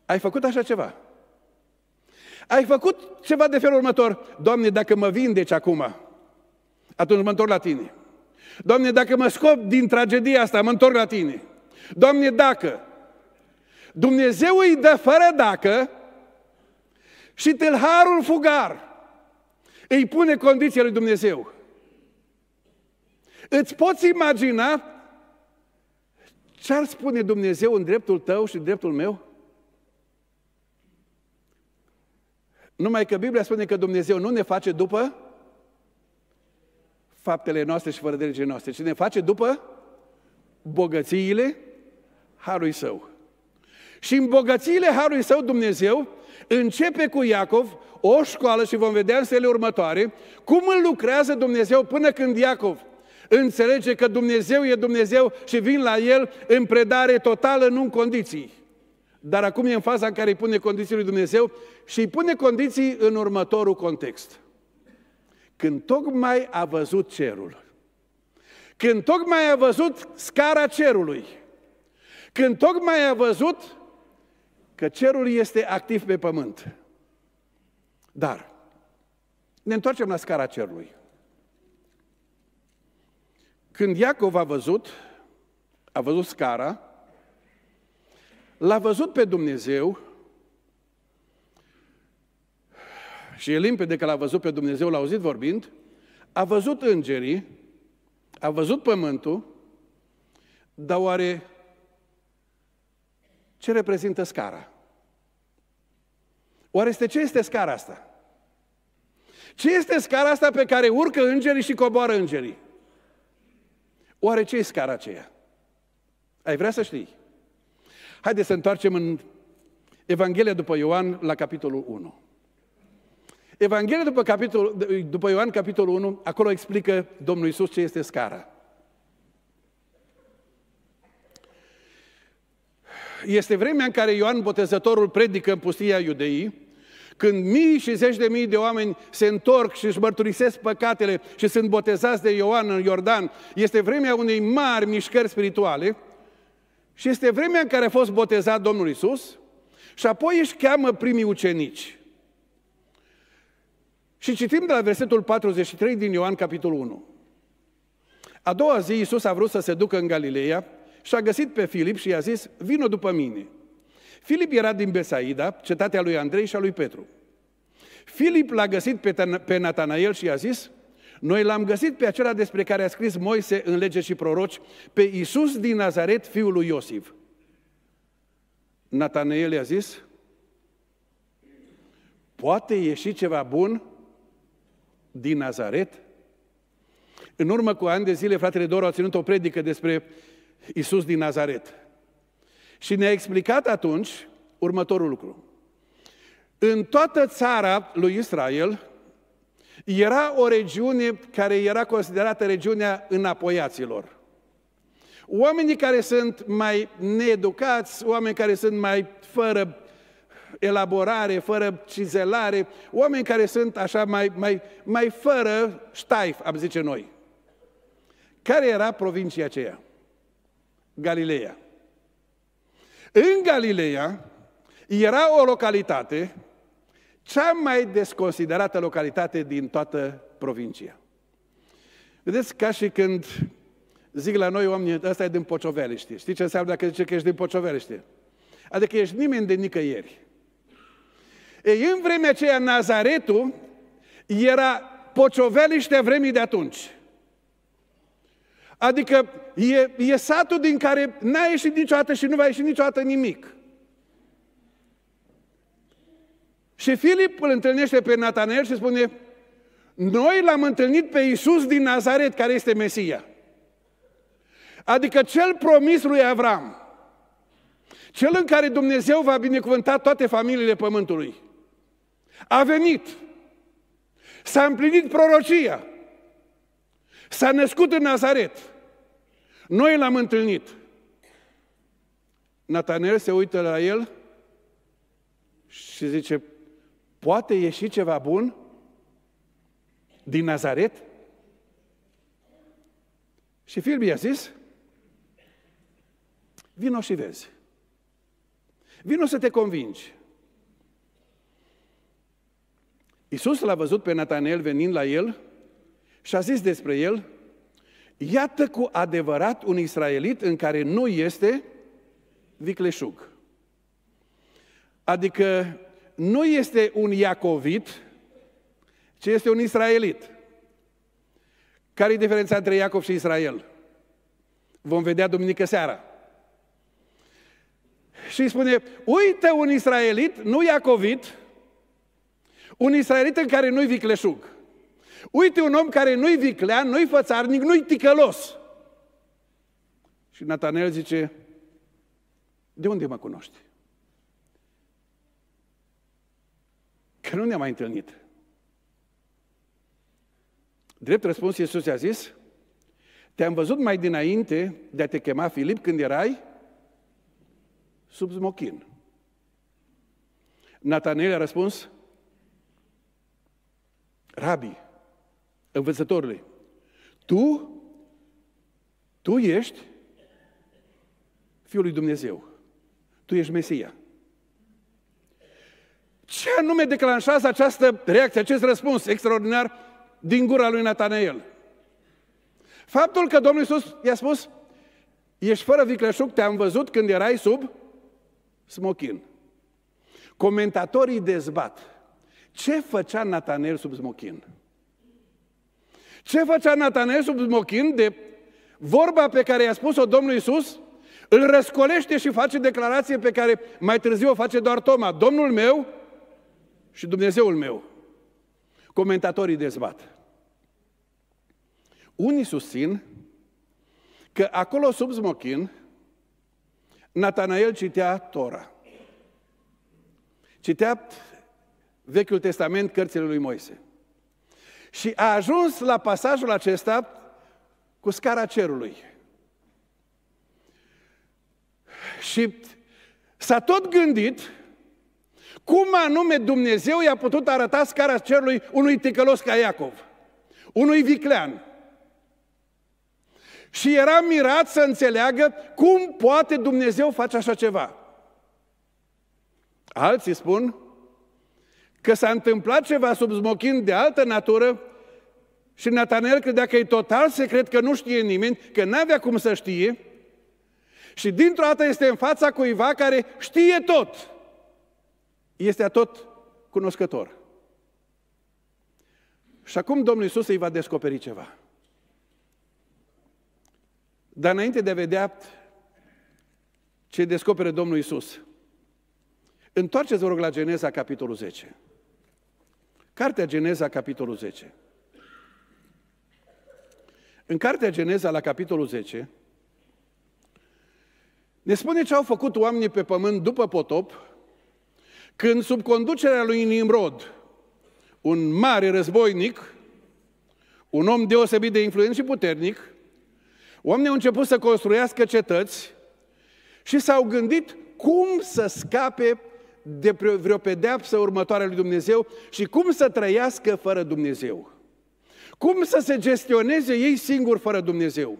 Ai făcut așa ceva? Ai făcut ceva de felul următor. Doamne, dacă mă vindeci acum, atunci mă întorc la tine. Doamne, dacă mă scop din tragedia asta, mă întorc la tine. Doamne, dacă. Dumnezeu îi dă fără dacă și tâlharul fugar îi pune condiția lui Dumnezeu. Îți poți imagina ce-ar spune Dumnezeu în dreptul tău și în dreptul meu? Numai că Biblia spune că Dumnezeu nu ne face după faptele noastre și fără de legile noastre, ci ne face după bogățiile harului său. Și în bogățiile harului său Dumnezeu începe cu Iacov o școală și vom vedea în zilele următoare cum îl lucrează Dumnezeu până când Iacov înțelege că Dumnezeu e Dumnezeu și vin la el în predare totală, nu în condiții. Dar acum e în faza în care îi pune condiții lui Dumnezeu și îi pune condiții în următorul context. Când tocmai a văzut cerul, când tocmai a văzut scara cerului, când tocmai a văzut că cerul este activ pe pământ. Dar ne întoarcem la scara cerului. Când Iacov a văzut scara, l-a văzut pe Dumnezeu și e limpede că l-a văzut pe Dumnezeu, l-a auzit vorbind, a văzut îngerii, a văzut pământul, dar oare ce reprezintă scara? Oare ce este scara asta? Ce este scara asta pe care urcă îngerii și coboară îngerii? Oare ce e scara aceea? Ai vrea să știi? Haideți să întoarcem în Evanghelia după Ioan la capitolul 1. Evanghelia după Ioan, capitolul 1, acolo explică Domnul Iisus ce este scara. Este vremea în care Ioan Botezătorul predică în pustia Iudeii, când mii și zeci de mii de oameni se întorc și își mărturisesc păcatele și sunt botezați de Ioan în Iordan. Este vremea unei mari mișcări spirituale și este vremea în care a fost botezat Domnul Iisus și apoi își cheamă primii ucenici. Și citim de la versetul 43 din Ioan, capitolul 1. A doua zi, Iisus a vrut să se ducă în Galileea și a găsit pe Filip și i-a zis, vină după mine. Filip era din Betsaida, cetatea lui Andrei și a lui Petru. Filip l-a găsit pe Natanael și i-a zis, noi l-am găsit pe acela despre care a scris Moise în lege și proroci, pe Iisus din Nazaret, fiul lui Iosif. Natanael i-a zis, poate ieși ceva bun din Nazaret? În urmă cu ani de zile, fratele Doru a ținut o predică despre Iisus din Nazaret. Și ne-a explicat atunci următorul lucru. În toată țara lui Israel era o regiune care era considerată regiunea înapoiaților. Oamenii care sunt mai needucați, oameni care sunt mai fără elaborare, fără cizelare, oameni care sunt așa mai fără ștaif, am zice noi. Care era provincia aceea? Galileea. În Galileea era o localitate, cea mai desconsiderată localitate din toată provincia. Vedeți, ca și când zic la noi oamenii, ăsta e din Pocioverește. Știi ce înseamnă dacă zice că ești din Pocioverește? Adică ești nimeni de nicăieri. Ei, în vremea aceea, Nazaretul era Pociovereștea vremii de atunci. Adică e satul din care n-a ieșit niciodată și nu va ieși niciodată nimic. Și Filip îl întâlnește pe Natanael și spune: noi l-am întâlnit pe Iisus din Nazaret, care este Mesia. Adică cel promis lui Avraam. Cel în care Dumnezeu va binecuvânta toate familiile pământului. A venit. S-a împlinit prorocia. S-a născut în Nazaret. Noi l-am întâlnit. Natanael se uită la el și zice: poate ieși ceva bun din Nazaret? Și Filip i-a zis: vino și vezi. Vino să te convingi. Iisus l-a văzut pe Natanael venind la el și a zis despre el: iată cu adevărat un israelit în care nu este vicleșug. Adică nu este un iacovit, ci este un israelit. Care e diferența între Iacov și Israel? Vom vedea duminică seara. Și spune: uite un israelit, nu iacovit, un israelit în care nu-i vicleșug. Uite un om care nu-i viclean, nu-i fățarnic, nu-i ticălos. Și Natanael zice: de unde mă cunoști? Că nu ne-am mai întâlnit. Drept răspuns, Iisus i-a zis: te-am văzut mai dinainte de a te chema Filip, când erai sub smochin. Natanael a răspuns: Rabi, învățătorule, tu ești Fiul lui Dumnezeu. Tu ești Mesia. Ce anume declanșează această reacție, acest răspuns extraordinar din gura lui Natanael? Faptul că Domnul Iisus i-a spus: ești fără vicleșug, te-am văzut când erai sub smochin. Comentatorii dezbat: ce făcea Natanael sub smochin? Ce făcea Natanael sub smochin de vorba pe care i-a spus-o Domnul Iisus? Îl răscolește și face declarație pe care mai târziu o face doar Toma: Domnul meu și Dumnezeul meu. Comentatorii dezbat. Unii susțin că acolo sub smochin Natanael citea Tora. Citea Vechiul Testament, cărțile lui Moise. Și a ajuns la pasajul acesta cu scara cerului. Și s-a tot gândit cum anume Dumnezeu i-a putut arăta scara cerului unui ticălos ca Iacov, unui viclean. Și era mirat să înțeleagă cum poate Dumnezeu face așa ceva. Alții spun că s-a întâmplat ceva sub smochin de altă natură și Natanael credea că e total secret, că nu știe nimeni, că n-avea cum să știe, și dintr-o dată este în fața cuiva care știe tot. Este atot cunoscător. Și acum Domnul Iisus îi va descoperi ceva. Dar înainte de a vedea ce descoperă Domnul Iisus, întoarceți, vă rog, la Geneza, capitolul 10. Cartea Geneza, capitolul 10. În Cartea Geneza, la capitolul 10, ne spune ce au făcut oamenii pe pământ după potop, când sub conducerea lui Nimrod, un mare războinic, un om deosebit de influent și puternic, oamenii au început să construiască cetăți și s-au gândit cum să scape de vreo pedeapsă următoare lui Dumnezeu și cum să trăiască fără Dumnezeu. Cum să se gestioneze ei singuri fără Dumnezeu.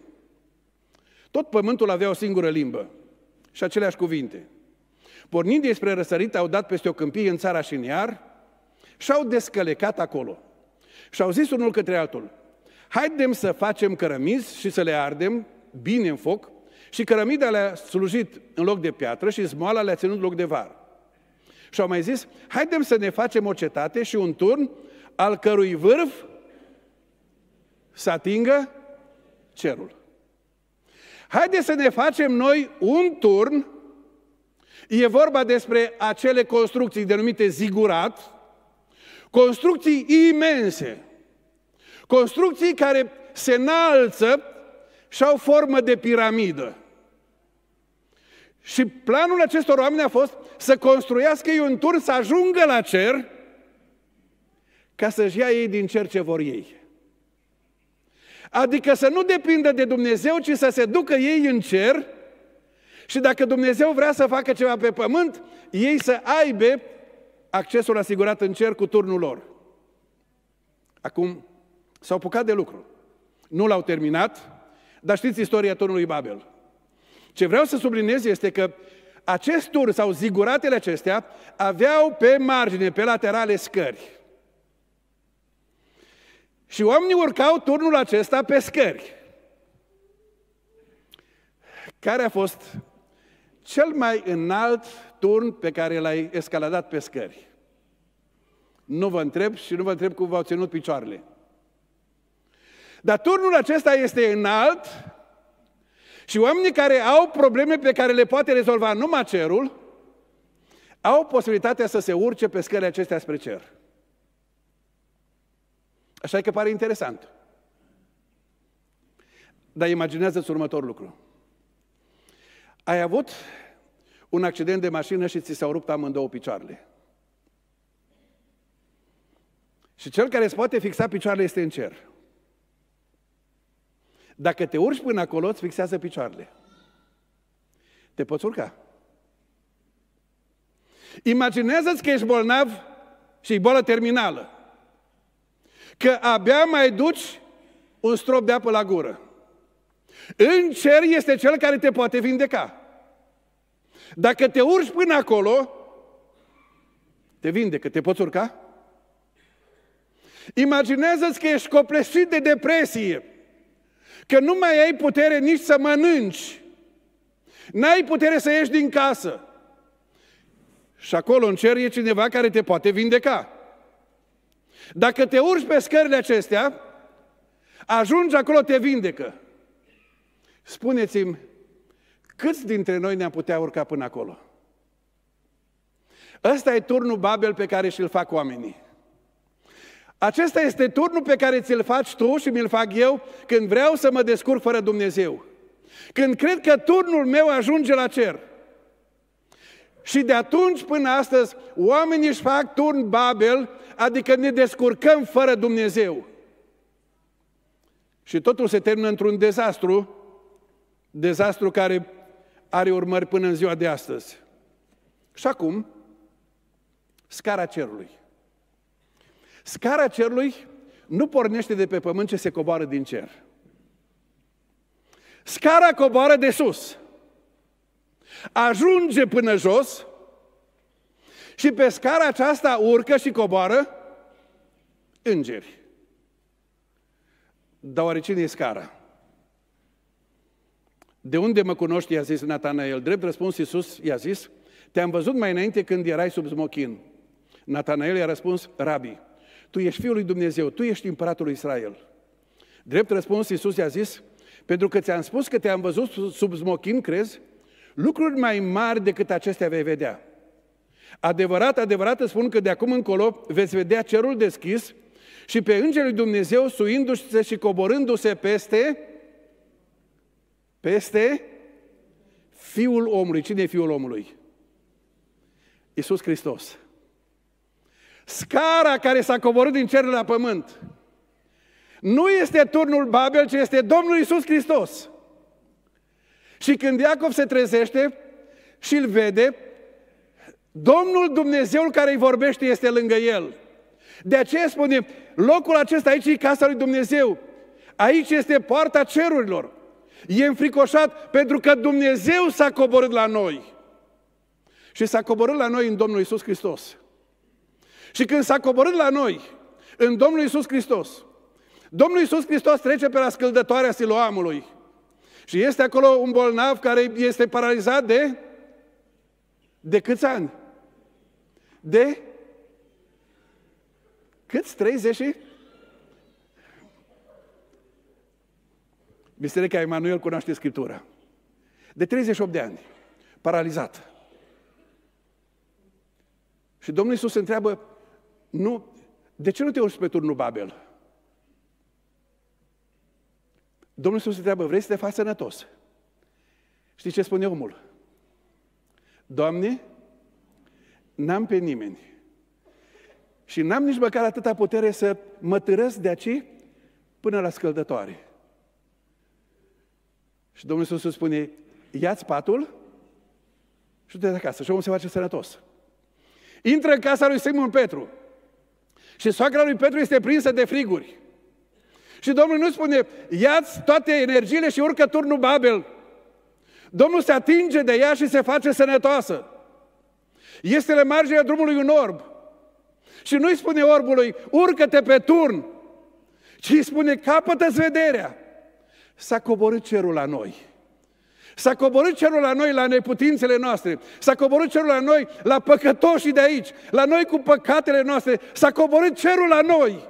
Tot pământul avea o singură limbă și aceleași cuvinte. Pornind despre răsărit, au dat peste o câmpie în țara și în iar și-au descălecat acolo. Și-au zis unul către altul: haidem să facem cărămizi și să le ardem bine în foc. Și cărămida le-a slujit în loc de piatră și zmoala le-a ținut loc de var. Și-au mai zis: haidem să ne facem o cetate și un turn al cărui vârf să atingă cerul. Haideți să ne facem noi un turn. E vorba despre acele construcții denumite zigurat, construcții imense, construcții care se înalță și au formă de piramidă. Și planul acestor oameni a fost să construiască ei un turn, să ajungă la cer, ca să-și ia ei din cer ce vor ei. Adică să nu depindă de Dumnezeu, ci să se ducă ei în cer și dacă Dumnezeu vrea să facă ceva pe pământ, ei să aibă accesul asigurat în cer cu turnul lor. Acum, s-au apucat de lucru. Nu l-au terminat, dar știți istoria turnului Babel. Ce vreau să subliniez este că acest turn sau ziguratele acestea aveau pe margine, pe laterale scări. Și oamenii urcau turnul acesta pe scări. Care a fost cel mai înalt turn pe care l-ai escaladat pe scări? Nu vă întreb și nu vă întreb cum v-au ținut picioarele. Dar turnul acesta este înalt și oamenii care au probleme pe care le poate rezolva numai cerul, au posibilitatea să se urce pe scările acestea spre cer. Așa că pare interesant. Dar imaginează-ți următorul lucru. Ai avut un accident de mașină și ți s-au rupt amândouă picioarele. Și cel care îți poate fixa picioarele este în cer. Dacă te urci până acolo, îți fixează picioarele. Te poți urca. Imaginează-ți că ești bolnav și e boală terminală. Că abia mai duci un strop de apă la gură. În cer este cel care te poate vindeca. Dacă te urci până acolo, te vindecă, te poți urca? Imaginează-ți că ești copleșit de depresie, că nu mai ai putere nici să mănânci, n-ai putere să ieși din casă. Și acolo în cer e cineva care te poate vindeca. Dacă te urci pe scările acestea, ajungi acolo, te vindecă. Spuneți-mi, câți dintre noi ne-am putea urca până acolo? Ăsta e turnul Babel pe care și-l fac oamenii. Acesta este turnul pe care ți-l faci tu și mi-l fac eu când vreau să mă descurc fără Dumnezeu. Când cred că turnul meu ajunge la cer. Și de atunci până astăzi, oamenii își fac turn Babel, adică ne descurcăm fără Dumnezeu. Și totul se termină într-un dezastru, dezastru care are urmări până în ziua de astăzi. Și acum, scara cerului. Scara cerului nu pornește de pe pământ, ce se coboară din cer. Scara coboară de sus. Ajunge până jos și pe scara aceasta urcă și coboară îngeri. Dar oare cine e scara? De unde mă cunoști, i-a zis Natanael. Drept răspuns, Iisus i-a zis: te-am văzut mai înainte când erai sub smochin. Natanael i-a răspuns: Rabi, tu ești Fiul lui Dumnezeu, tu ești împăratul lui Israel. Drept răspuns, Iisus i-a zis: pentru că ți-am spus că te-am văzut sub smochin, crezi? Lucruri mai mari decât acestea vei vedea. Adevărat, adevărat îți spun că de acum încolo veți vedea cerul deschis și pe Îngerul lui Dumnezeu suindu-se și coborându-se peste Fiul omului. Cine e Fiul omului? Iisus Hristos. Scara care s-a coborât din cer la pământ nu este turnul Babel, ci este Domnul Iisus Hristos. Și când Iacov se trezește și îl vede, Domnul Dumnezeul care îi vorbește este lângă el. De aceea spune, locul acesta aici e casa lui Dumnezeu. Aici este poarta cerurilor. E înfricoșat pentru că Dumnezeu s-a coborât la noi. Și s-a coborât la noi în Domnul Iisus Hristos. Și când s-a coborât la noi în Domnul Iisus Hristos, Domnul Iisus Hristos trece pe la scăldătoarea Siloamului. Și este acolo un bolnav care este paralizat de... De câți ani? De? Câți? 30 și? Biserica Emanuel cunoaște Scriptura. De 38 de ani. Paralizat. Și Domnul Iisus se întreabă, de ce nu te urci pe turnul Babel? Domnul Iisus se întreabă, vrei să te faci sănătos? Știi ce spune omul? Doamne, n-am pe nimeni și n-am nici măcar atâta putere să mă târăsc de aici până la scăldătoare. Și Domnul Iisus spune, ia-ți patul și du-te de acasă. Și omul se face sănătos. Intră în casa lui Simon Petru și soacra lui Petru este prinsă de friguri. Și Domnul nu spune, ia-ți toate energiile și urcă turnul Babel. Domnul se atinge de ea și se face sănătoasă. Este la marginea drumului un orb. Și nu-i spune orbului, urcă-te pe turn, ci îi spune, capătă-ți vederea. S-a coborât cerul la noi. S-a coborât cerul la noi, la neputințele noastre. S-a coborât cerul la noi, la păcătoșii de aici, la noi cu păcatele noastre. S-a coborât cerul la noi.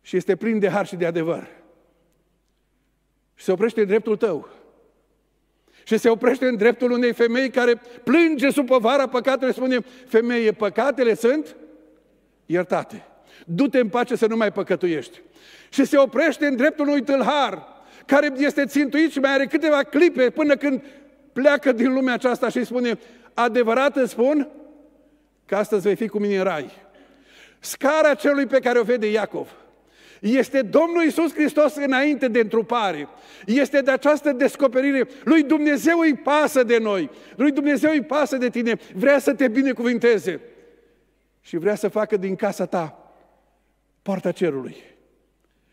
Și este plin de har și de adevăr. Și se oprește în dreptul tău. Și se oprește în dreptul unei femei care plânge sub povara păcatelor, spune, femeie, păcatele sunt iertate. Du-te în pace să nu mai păcătuiești. Și se oprește în dreptul unui tâlhar, care este țintuit și mai are câteva clipe până când pleacă din lumea aceasta și îi spune, adevărat îți spun că astăzi vei fi cu mine în rai. Scara celui pe care o vede Iacov este Domnul Iisus Hristos înainte de întrupare. Este de această descoperire. Lui Dumnezeu îi pasă de noi. Lui Dumnezeu îi pasă de tine. Vrea să te binecuvinteze. Și vrea să facă din casa ta poarta cerului.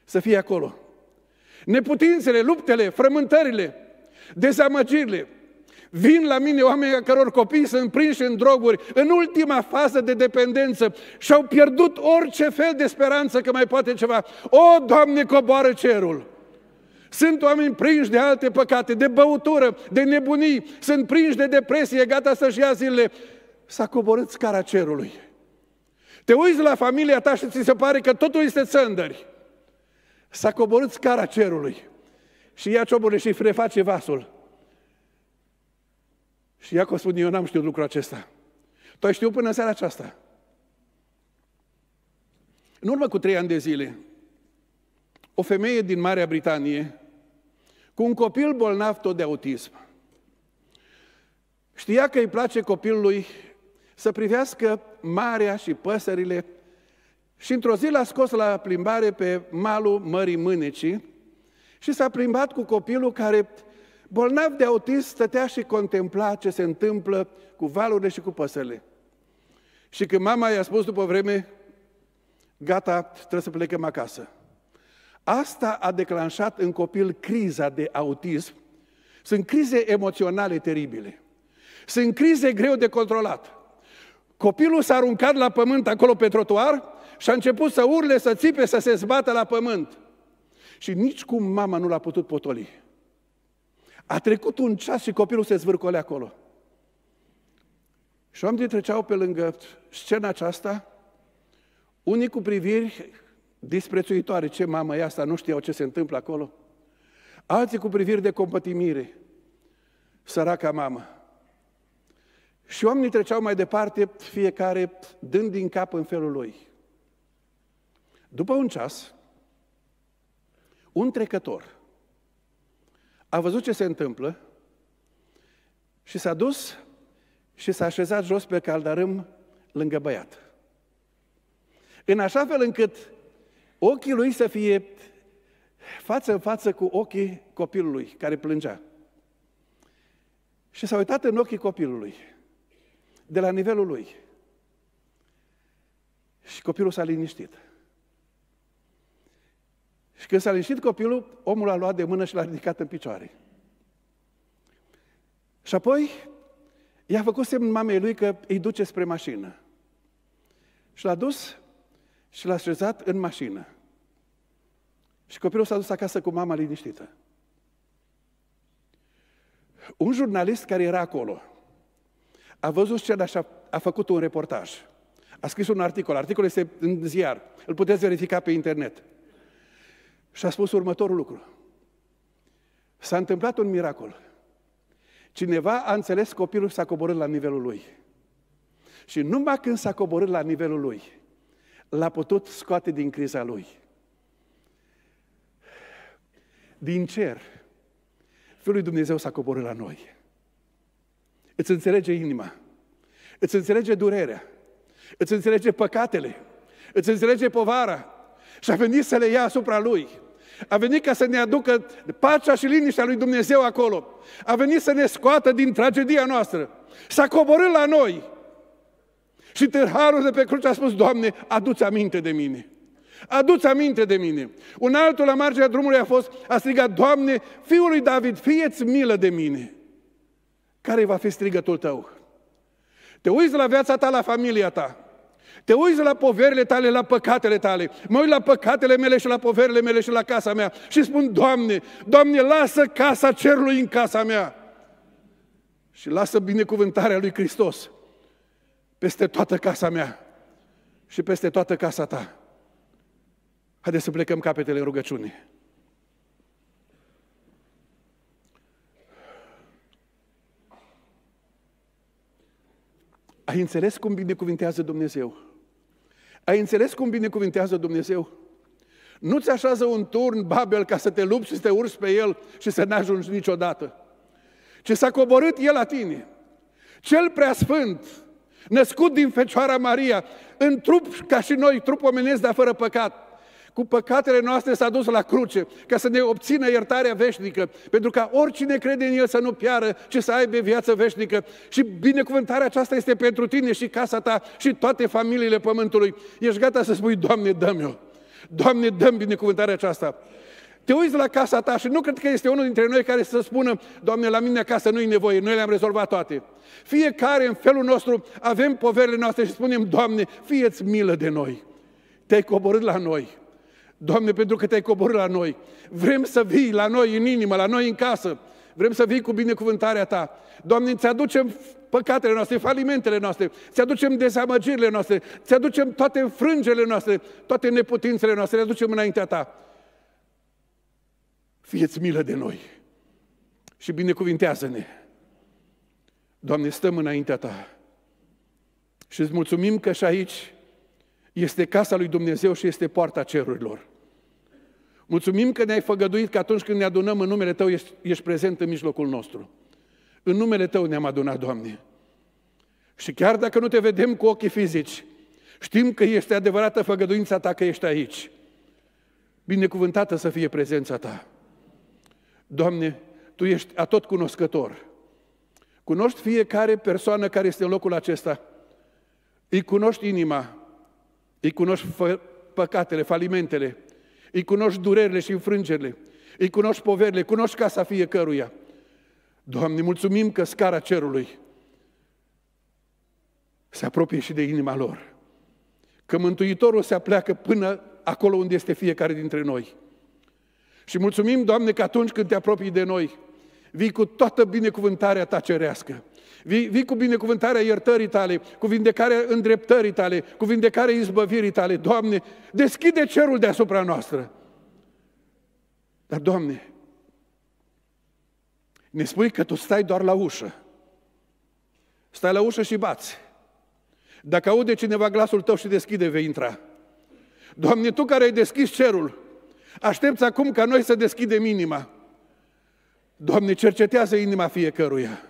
Să fie acolo. Neputințele, luptele, frământările, dezamăgirile. Vin la mine oameni a căror copii sunt prinși în droguri, în ultima fază de dependență și au pierdut orice fel de speranță că mai poate ceva. O, Doamne, coboară cerul! Sunt oameni prinși de alte păcate, de băutură, de nebunii, sunt prinși de depresie, gata să-și ia zilele. S-a coborât scara cerului. Te uiți la familia ta și ți se pare că totul este țândări. S-a coborât scara cerului. Și ia cioburile și reface vasul. Și Iacov spune, eu n-am știut lucrul acesta. Tu ai știut până în seara aceasta. În urmă cu 3 ani de zile, o femeie din Marea Britanie, cu un copil bolnav tot de autism, știa că îi place copilului să privească marea și păsările și într-o zi l-a scos la plimbare pe malul Mării Mânecii și s-a plimbat cu copilul care... Bolnav de autism stătea și contempla ce se întâmplă cu valurile și cu păsările. Și când mama i-a spus după vreme, gata, trebuie să plecăm acasă. Asta a declanșat în copil criza de autism. Sunt crize emoționale teribile. Sunt crize greu de controlat. Copilul s-a aruncat la pământ acolo pe trotuar și a început să urle, să țipe, să se zbată la pământ. Și nici cum mama nu l-a putut potoli. A trecut un ceas și copilul se zvârcolea acolo. Și oamenii treceau pe lângă scena aceasta, unii cu priviri disprețuitoare, ce mamă e asta, nu știau ce se întâmplă acolo, alții cu priviri de compătimire, săraca mamă. Și oamenii treceau mai departe, fiecare dând din cap în felul lui. După un ceas, un trecător a văzut ce se întâmplă și s-a dus și s-a așezat jos pe caldarâm lângă băiat. În așa fel încât ochii lui să fie față în față cu ochii copilului care plângea. Și s-a uitat în ochii copilului. de la nivelul lui. Și copilul s-a liniștit. Și când s-a liniștit copilul, omul l-a luat de mână și l-a ridicat în picioare. Și apoi i-a făcut semn mamei lui că îi duce spre mașină. Și l-a dus și l-a așezat în mașină. Și copilul s-a dus acasă cu mama liniștită. Un jurnalist care era acolo a văzut scena și a făcut un reportaj. A scris un articol. Articolul este în ziar. Îl puteți verifica pe internet. Și a spus următorul lucru. S-a întâmplat un miracol. Cineva a înțeles copilul și s-a coborât la nivelul lui. Și numai când s-a coborât la nivelul lui, l-a putut scoate din criza lui. Din cer, Fiul lui Dumnezeu s-a coborât la noi. Îți înțelege inima, îți înțelege durerea, îți înțelege păcatele, îți înțelege povara și a venit să le ia asupra Lui. A venit ca să ne aducă pacea și liniștea lui Dumnezeu acolo. A venit să ne scoată din tragedia noastră. S-a coborât la noi. Și târharul de pe cruce a spus, Doamne, adu-ți aminte de mine. Adu-ți aminte de mine. Un altul la marginea drumului a strigat, Doamne, Fiul lui David, fie-ți milă de mine. Care va fi strigătul tău? Te uiți la viața ta, la familia ta. Te uiți la poverile tale, la păcatele tale. Mă uit la păcatele mele și la poverile mele și la casa mea. Și spun, Doamne, Doamne, lasă casa cerului în casa mea. Și lasă binecuvântarea lui Hristos peste toată casa mea și peste toată casa ta. Haideți să plecăm capetele rugăciunii. Ai înțeles cum binecuvintează Dumnezeu? Ai înțeles cum binecuvintează Dumnezeu? Nu-ți așează un turn Babel ca să te lupți și să te urci pe el și să n-ajungi niciodată. Ce s-a coborât el la tine. Cel preasfânt, născut din Fecioara Maria, în trup ca și noi, trup omenesc, dar fără păcat. Cu păcatele noastre s-a dus la cruce, ca să ne obțină iertarea veșnică, pentru ca oricine crede în El să nu piară, ci să aibă viață veșnică. Și binecuvântarea aceasta este pentru tine și casa ta și toate familiile pământului. Ești gata să spui, Doamne, dă-mi-o! Doamne, dă-mi binecuvântarea aceasta! Te uiți la casa ta și nu cred că este unul dintre noi care să spună, Doamne, la mine acasă nu-i nevoie, noi le-am rezolvat toate. Fiecare în felul nostru avem poverile noastre și spunem, Doamne, fie-ți milă de noi! Te-ai coborât la noi! Doamne, pentru că te-ai coborât la noi, vrem să vii la noi în inimă, la noi în casă, vrem să vii cu binecuvântarea ta. Doamne, ți-aducem păcatele noastre, falimentele noastre, ți-aducem dezamăgirile noastre, ți-aducem toate înfrângerile noastre, toate neputințele noastre, le aducem înaintea ta. Fie-ți milă de noi și binecuvintează-ne. Doamne, stăm înaintea ta și îți mulțumim că și aici este casa lui Dumnezeu și este poarta cerurilor. Mulțumim că ne-ai făgăduit că atunci când ne adunăm în numele Tău, ești prezent în mijlocul nostru. În numele Tău ne-am adunat, Doamne. Și chiar dacă nu te vedem cu ochii fizici, știm că este adevărată făgăduința Ta că ești aici. Binecuvântată să fie prezența Ta. Doamne, Tu ești atotcunoscător. Cunoști fiecare persoană care este în locul acesta. Îi cunoști inima. Îi cunoști păcatele, falimentele, îi cunoști durerile și înfrângerile, îi cunoști poverile, cunoști casa fiecăruia. Doamne, mulțumim că scara cerului se apropie și de inima lor, că Mântuitorul se apleacă până acolo unde este fiecare dintre noi. Și mulțumim, Doamne, că atunci când te apropii de noi, vii cu toată binecuvântarea ta cerească. Vii cu binecuvântarea iertării tale, cu vindecarea îndreptării tale, cu vindecarea izbăvirii tale. Doamne, deschide cerul deasupra noastră. Dar, Doamne, ne spui că Tu stai doar la ușă. Stai la ușă și bați. Dacă aude cineva glasul Tău și deschide, vei intra. Doamne, Tu care ai deschis cerul, aștepți acum ca noi să deschidem inima. Doamne, cercetează inima fiecăruia.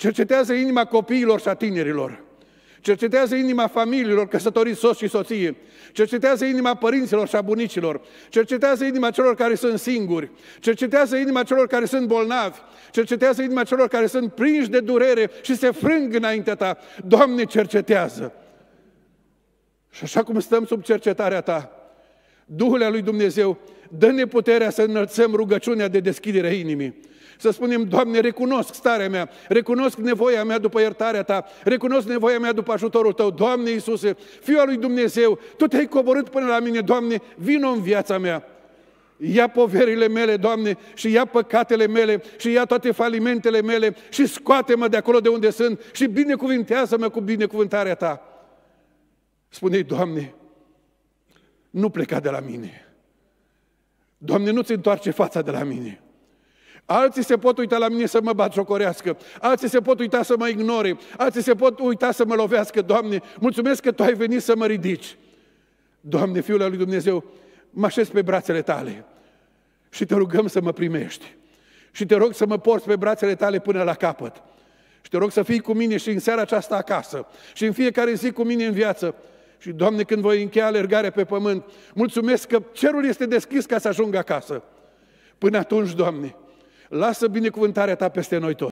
Cercetează inima copiilor și a tinerilor. Cercetează inima familiilor căsătoriți soți și soții. Cercetează inima părinților și a bunicilor. Cercetează inima celor care sunt singuri. Cercetează inima celor care sunt bolnavi. Cercetează inima celor care sunt prinși de durere și se frâng înaintea Ta. Doamne, cercetează! Și așa cum stăm sub cercetarea Ta, Duhul lui Dumnezeu, dă-ne puterea să înălțăm rugăciunea de deschidere inimii. Să spunem, Doamne, recunosc starea mea, recunosc nevoia mea după iertarea Ta, recunosc nevoia mea după ajutorul Tău. Doamne Iisuse, Fiul lui Dumnezeu, Tu te-ai coborât până la mine, Doamne, vino în viața mea. Ia poverile mele, Doamne, și ia păcatele mele, și ia toate falimentele mele, și scoate-mă de acolo de unde sunt, și binecuvintează-mă cu binecuvântarea Ta. Spune-i, Doamne, nu pleca de la mine. Doamne, nu-ți întoarce fața de la mine. Alții se pot uita la mine să mă batjocorească, alții se pot uita să mă ignore, alții se pot uita să mă lovească. Doamne, mulțumesc că Tu ai venit să mă ridici. Doamne, Fiul al lui Dumnezeu, mă așez pe brațele Tale și Te rugăm să mă primești. Și Te rog să mă porți pe brațele Tale până la capăt. Și Te rog să fii cu mine și în seara aceasta acasă și în fiecare zi cu mine în viață. Și, Doamne, când voi încheia alergarea pe pământ, mulțumesc că cerul este deschis ca să ajung acasă. Până atunci, Doamne, lasă binecuvântarea Ta peste noi toți.